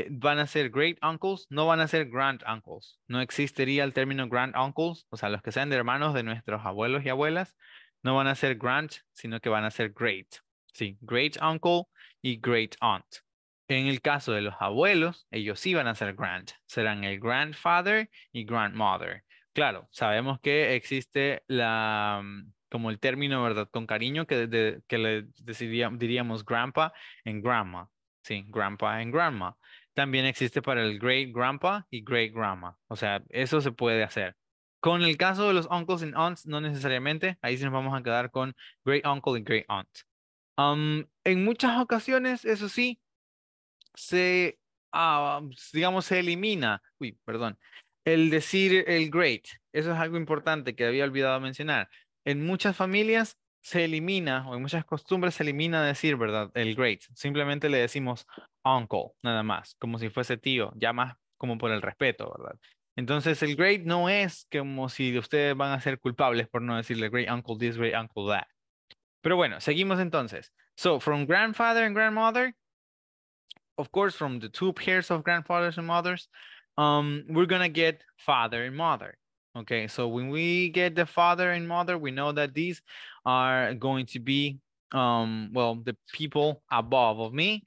van a ser great-uncles, no van a ser grand-uncles. No existiría el término grand-uncles, o sea, los que sean de hermanos de nuestros abuelos y abuelas, no van a ser grand, sino que van a ser great. ¿Sí? Great-uncle y great-aunt. En el caso de los abuelos, ellos sí van a ser grand, serán el grandfather y grandmother. Claro, sabemos que existe como el término, ¿verdad?, con cariño que le diríamos grandpa and grandma. Sí, grandpa and grandma. También existe para el great grandpa y great grandma. O sea, eso se puede hacer. Con el caso de los uncles and aunts, no necesariamente. Ahí sí nos vamos a quedar con great uncle y great aunt. En muchas ocasiones, eso sí, se elimina. Uy, perdón. El decir el great, eso es algo importante que había olvidado mencionar. En muchas familias se elimina, o en muchas costumbres se elimina decir, ¿verdad?, el great. Simplemente le decimos uncle, nada más, como si fuese tío, ya más como por el respeto, ¿verdad? Entonces el great no es como si ustedes van a ser culpables por no decirle great uncle this, great uncle that. Pero bueno, seguimos entonces. So, from grandfather and grandmother, of course, from the two pairs of grandfathers and mothers, we're going to get father and mother. Okay, so when we get the father and mother, we know that these are going to be, well, the people above of me.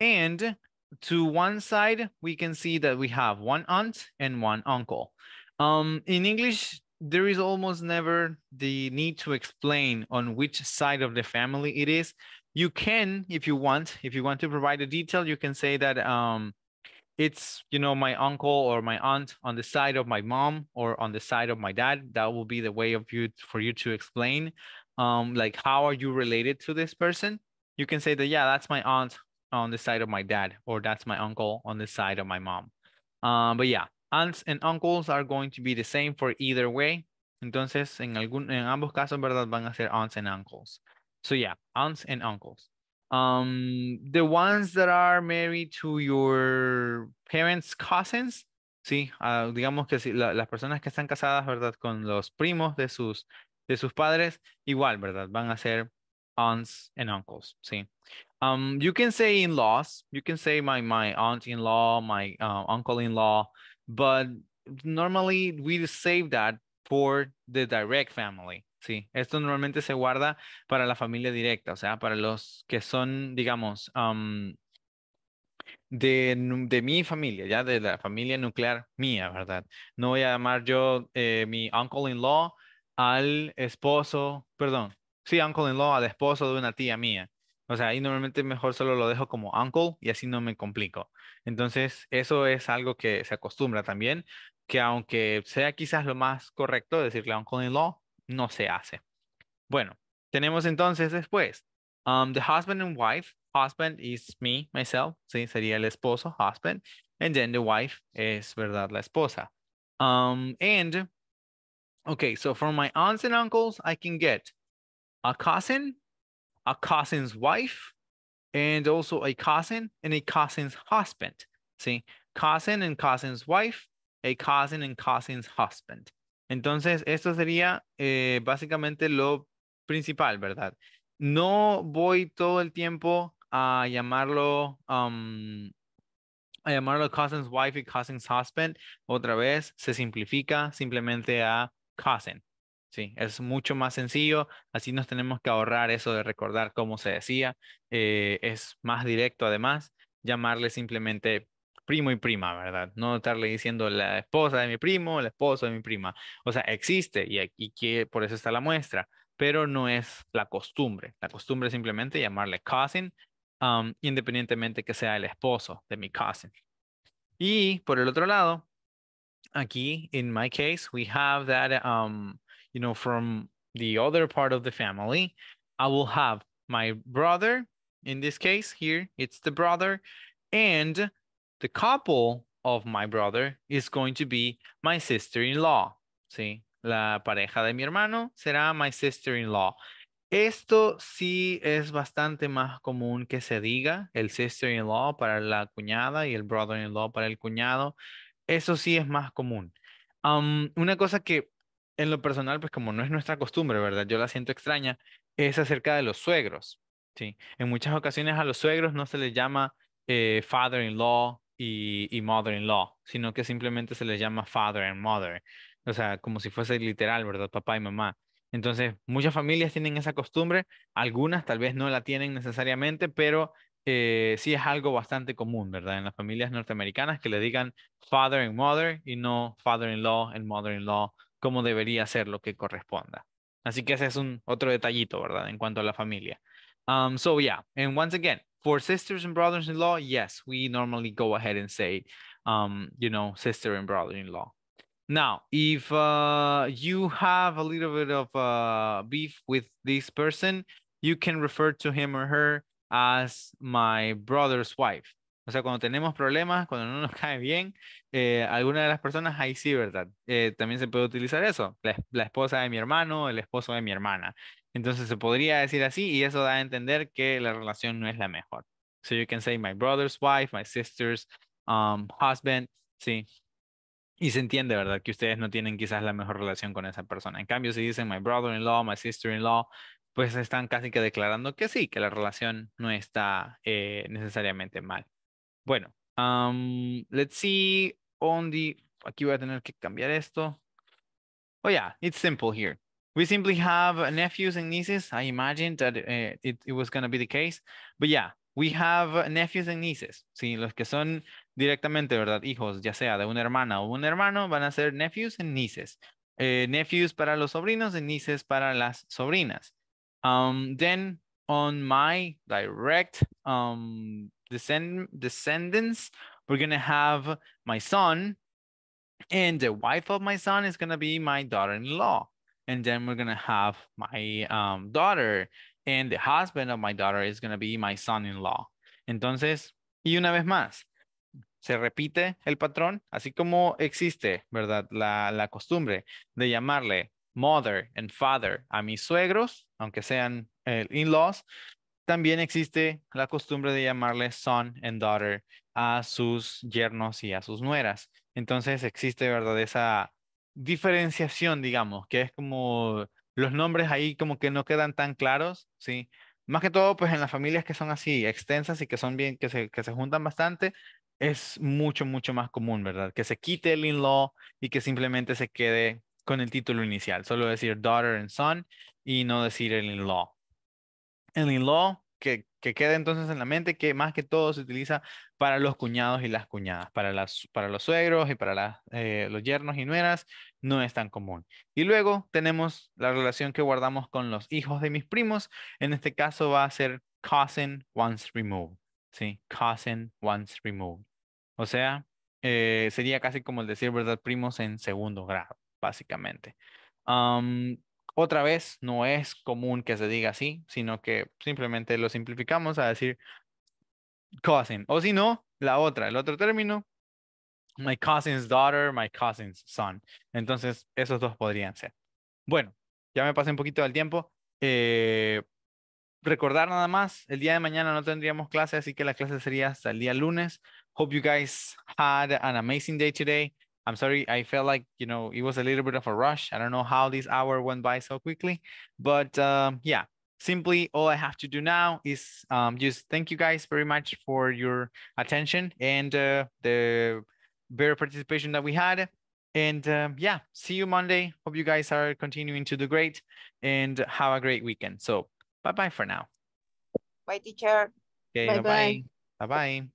And to one side, we can see that we have one aunt and one uncle. In English, there is almost never the need to explain on which side of the family it is. You can, if you want to provide a detail, you can say that it's, you know, my uncle or my aunt on the side of my mom or on the side of my dad. That will be the way for you to explain, like, how are you related to this person? You can say that, yeah, that's my aunt on the side of my dad, or that's my uncle on the side of my mom. But yeah, aunts and uncles are going to be the same for either way. Entonces, en ambos casos, ¿verdad? Van a ser aunts and uncles. So yeah, aunts and uncles. The ones that are married to your parents' cousins, sí, digamos que si, las personas que están casadas, ¿verdad? Con los primos de sus padres, igual, ¿verdad? Van a ser aunts and uncles, sí. You can say in-laws. You can say my aunt-in-law, my uncle-in-law, but normally we save that for the direct family. Sí, esto normalmente se guarda para la familia directa, o sea, para los que son, digamos, de mi familia, ya de la familia nuclear mía, ¿verdad? No voy a llamar yo mi uncle-in-law al esposo, perdón, sí, uncle-in-law al esposo de una tía mía. O sea, ahí normalmente mejor solo lo dejo como uncle y así no me complico. Entonces, eso es algo que se acostumbra también, que aunque sea quizás lo más correcto decirle uncle-in-law, no se hace. Bueno, tenemos entonces después the husband and wife. Husband is me, myself, sí, sería el esposo, husband, and then the wife es, ¿verdad?, la esposa. And, okay, so for my aunts and uncles, I can get a cousin, a cousin's wife, and also a cousin and a cousin's husband. ¿Sí? Cousin and cousin's wife, a cousin and cousin's husband. Entonces, esto sería básicamente lo principal, ¿verdad? No voy todo el tiempo a llamarlo cousin's wife y cousin's husband. Otra vez, se simplifica simplemente a cousin. Sí, es mucho más sencillo, así nos tenemos que ahorrar eso de recordar cómo se decía. Es más directo además, llamarle simplemente primo y prima, ¿verdad? No estarle diciendo la esposa de mi primo, el esposo de mi prima. O sea, existe y que por eso está la muestra, pero no es la costumbre. La costumbre es simplemente llamarle cousin, independientemente que sea el esposo de mi cousin. Y por el otro lado, aquí, in my case, we have that... you know, from the other part of the family, I will have my brother, in this case here, it's the brother, and the couple of my brother is going to be my sister-in-law, ¿sí? La pareja de mi hermano será my sister-in-law. Esto sí es bastante más común que se diga, el sister-in-law para la cuñada y el brother-in-law para el cuñado. Eso sí es más común. Una cosa que en lo personal, pues como no es nuestra costumbre, ¿verdad? Yo la siento extraña, es acerca de los suegros, ¿sí? En muchas ocasiones a los suegros no se les llama father-in-law y mother-in-law, sino que simplemente se les llama father and mother. O sea, como si fuese literal, ¿verdad? Papá y mamá. Entonces, muchas familias tienen esa costumbre, algunas tal vez no la tienen necesariamente, pero sí es algo bastante común, ¿verdad? En las familias norteamericanas que le digan father and mother y no father-in-law and mother-in-law, como debería ser lo que corresponda. Así que ese es un otro detallito, ¿verdad? En cuanto a la familia. So yeah, and once again, for sisters and brothers-in-law, yes, we normally go ahead and say, you know, sister and brother-in-law. Now, if you have a little bit of beef with this person, you can refer to him or her as my brother's wife. O sea, cuando tenemos problemas, cuando no nos cae bien, alguna de las personas, ahí sí, ¿verdad? También se puede utilizar eso, la esposa de mi hermano, el esposo de mi hermana. Entonces se podría decir así y eso da a entender que la relación no es la mejor. So you can say my brother's wife, my sister's husband, sí. Y se entiende, ¿verdad? Que ustedes no tienen quizás la mejor relación con esa persona. En cambio, si dicen my brother-in-law, my sister-in-law, pues están casi que declarando que sí, que la relación no está necesariamente mal. Bueno, let's see on the... Aquí voy a tener que cambiar esto. Oh, yeah, it's simple here. We simply have nephews and nieces. I imagined that it was going to be the case. But yeah, we have nephews and nieces. Sí, los que son directamente, ¿verdad? Hijos, ya sea de una hermana o un hermano, van a ser nephews and nieces. Nephews para los sobrinos y nieces para las sobrinas. Then on my direct... descendants, we're going to have my son, and the wife of my son is going to be my daughter-in-law. And then we're going to have my daughter, and the husband of my daughter is going to be my son-in-law. Entonces, y una vez más, se repite el patrón, así como existe, ¿verdad? La costumbre de llamarle mother and father a mis suegros, aunque sean in-laws, también existe la costumbre de llamarle son and daughter a sus yernos y a sus nueras. Entonces existe, ¿verdad?, esa diferenciación, digamos, que es como los nombres ahí como que no quedan tan claros, ¿sí? Más que todo, pues en las familias que son así extensas y que son bien, que se juntan bastante, es mucho, mucho más común, ¿verdad? Que se quite el in-law y que simplemente se quede con el título inicial. Solo decir daughter and son y no decir el in-law. El in-law que queda entonces en la mente que más que todo se utiliza para los cuñados y las cuñadas, para los suegros y para los yernos y nueras, no es tan común. Y luego tenemos la relación que guardamos con los hijos de mis primos. En este caso va a ser cousin once removed, ¿sí? Cousin once removed. O sea, sería casi como el decir, ¿verdad?, primos en segundo grado, básicamente. Otra vez, no es común que se diga así, sino que simplemente lo simplificamos a decir cousin. O si no, el otro término, my cousin's daughter, my cousin's son. Entonces, esos dos podrían ser. Bueno, ya me pasé un poquito del tiempo. Recordar nada más, el día de mañana no tendríamos clase, así que la clase sería hasta el día lunes. Hope you guys had an amazing day today. I'm sorry, I felt like, you know, it was a little bit of a rush. I don't know how this hour went by so quickly. But yeah, simply all I have to do now is just thank you guys very much for your attention and the better participation that we had. And yeah, see you Monday. Hope you guys are continuing to do great and have a great weekend. So bye-bye for now. Bye, teacher. Okay, bye-bye. Bye-bye.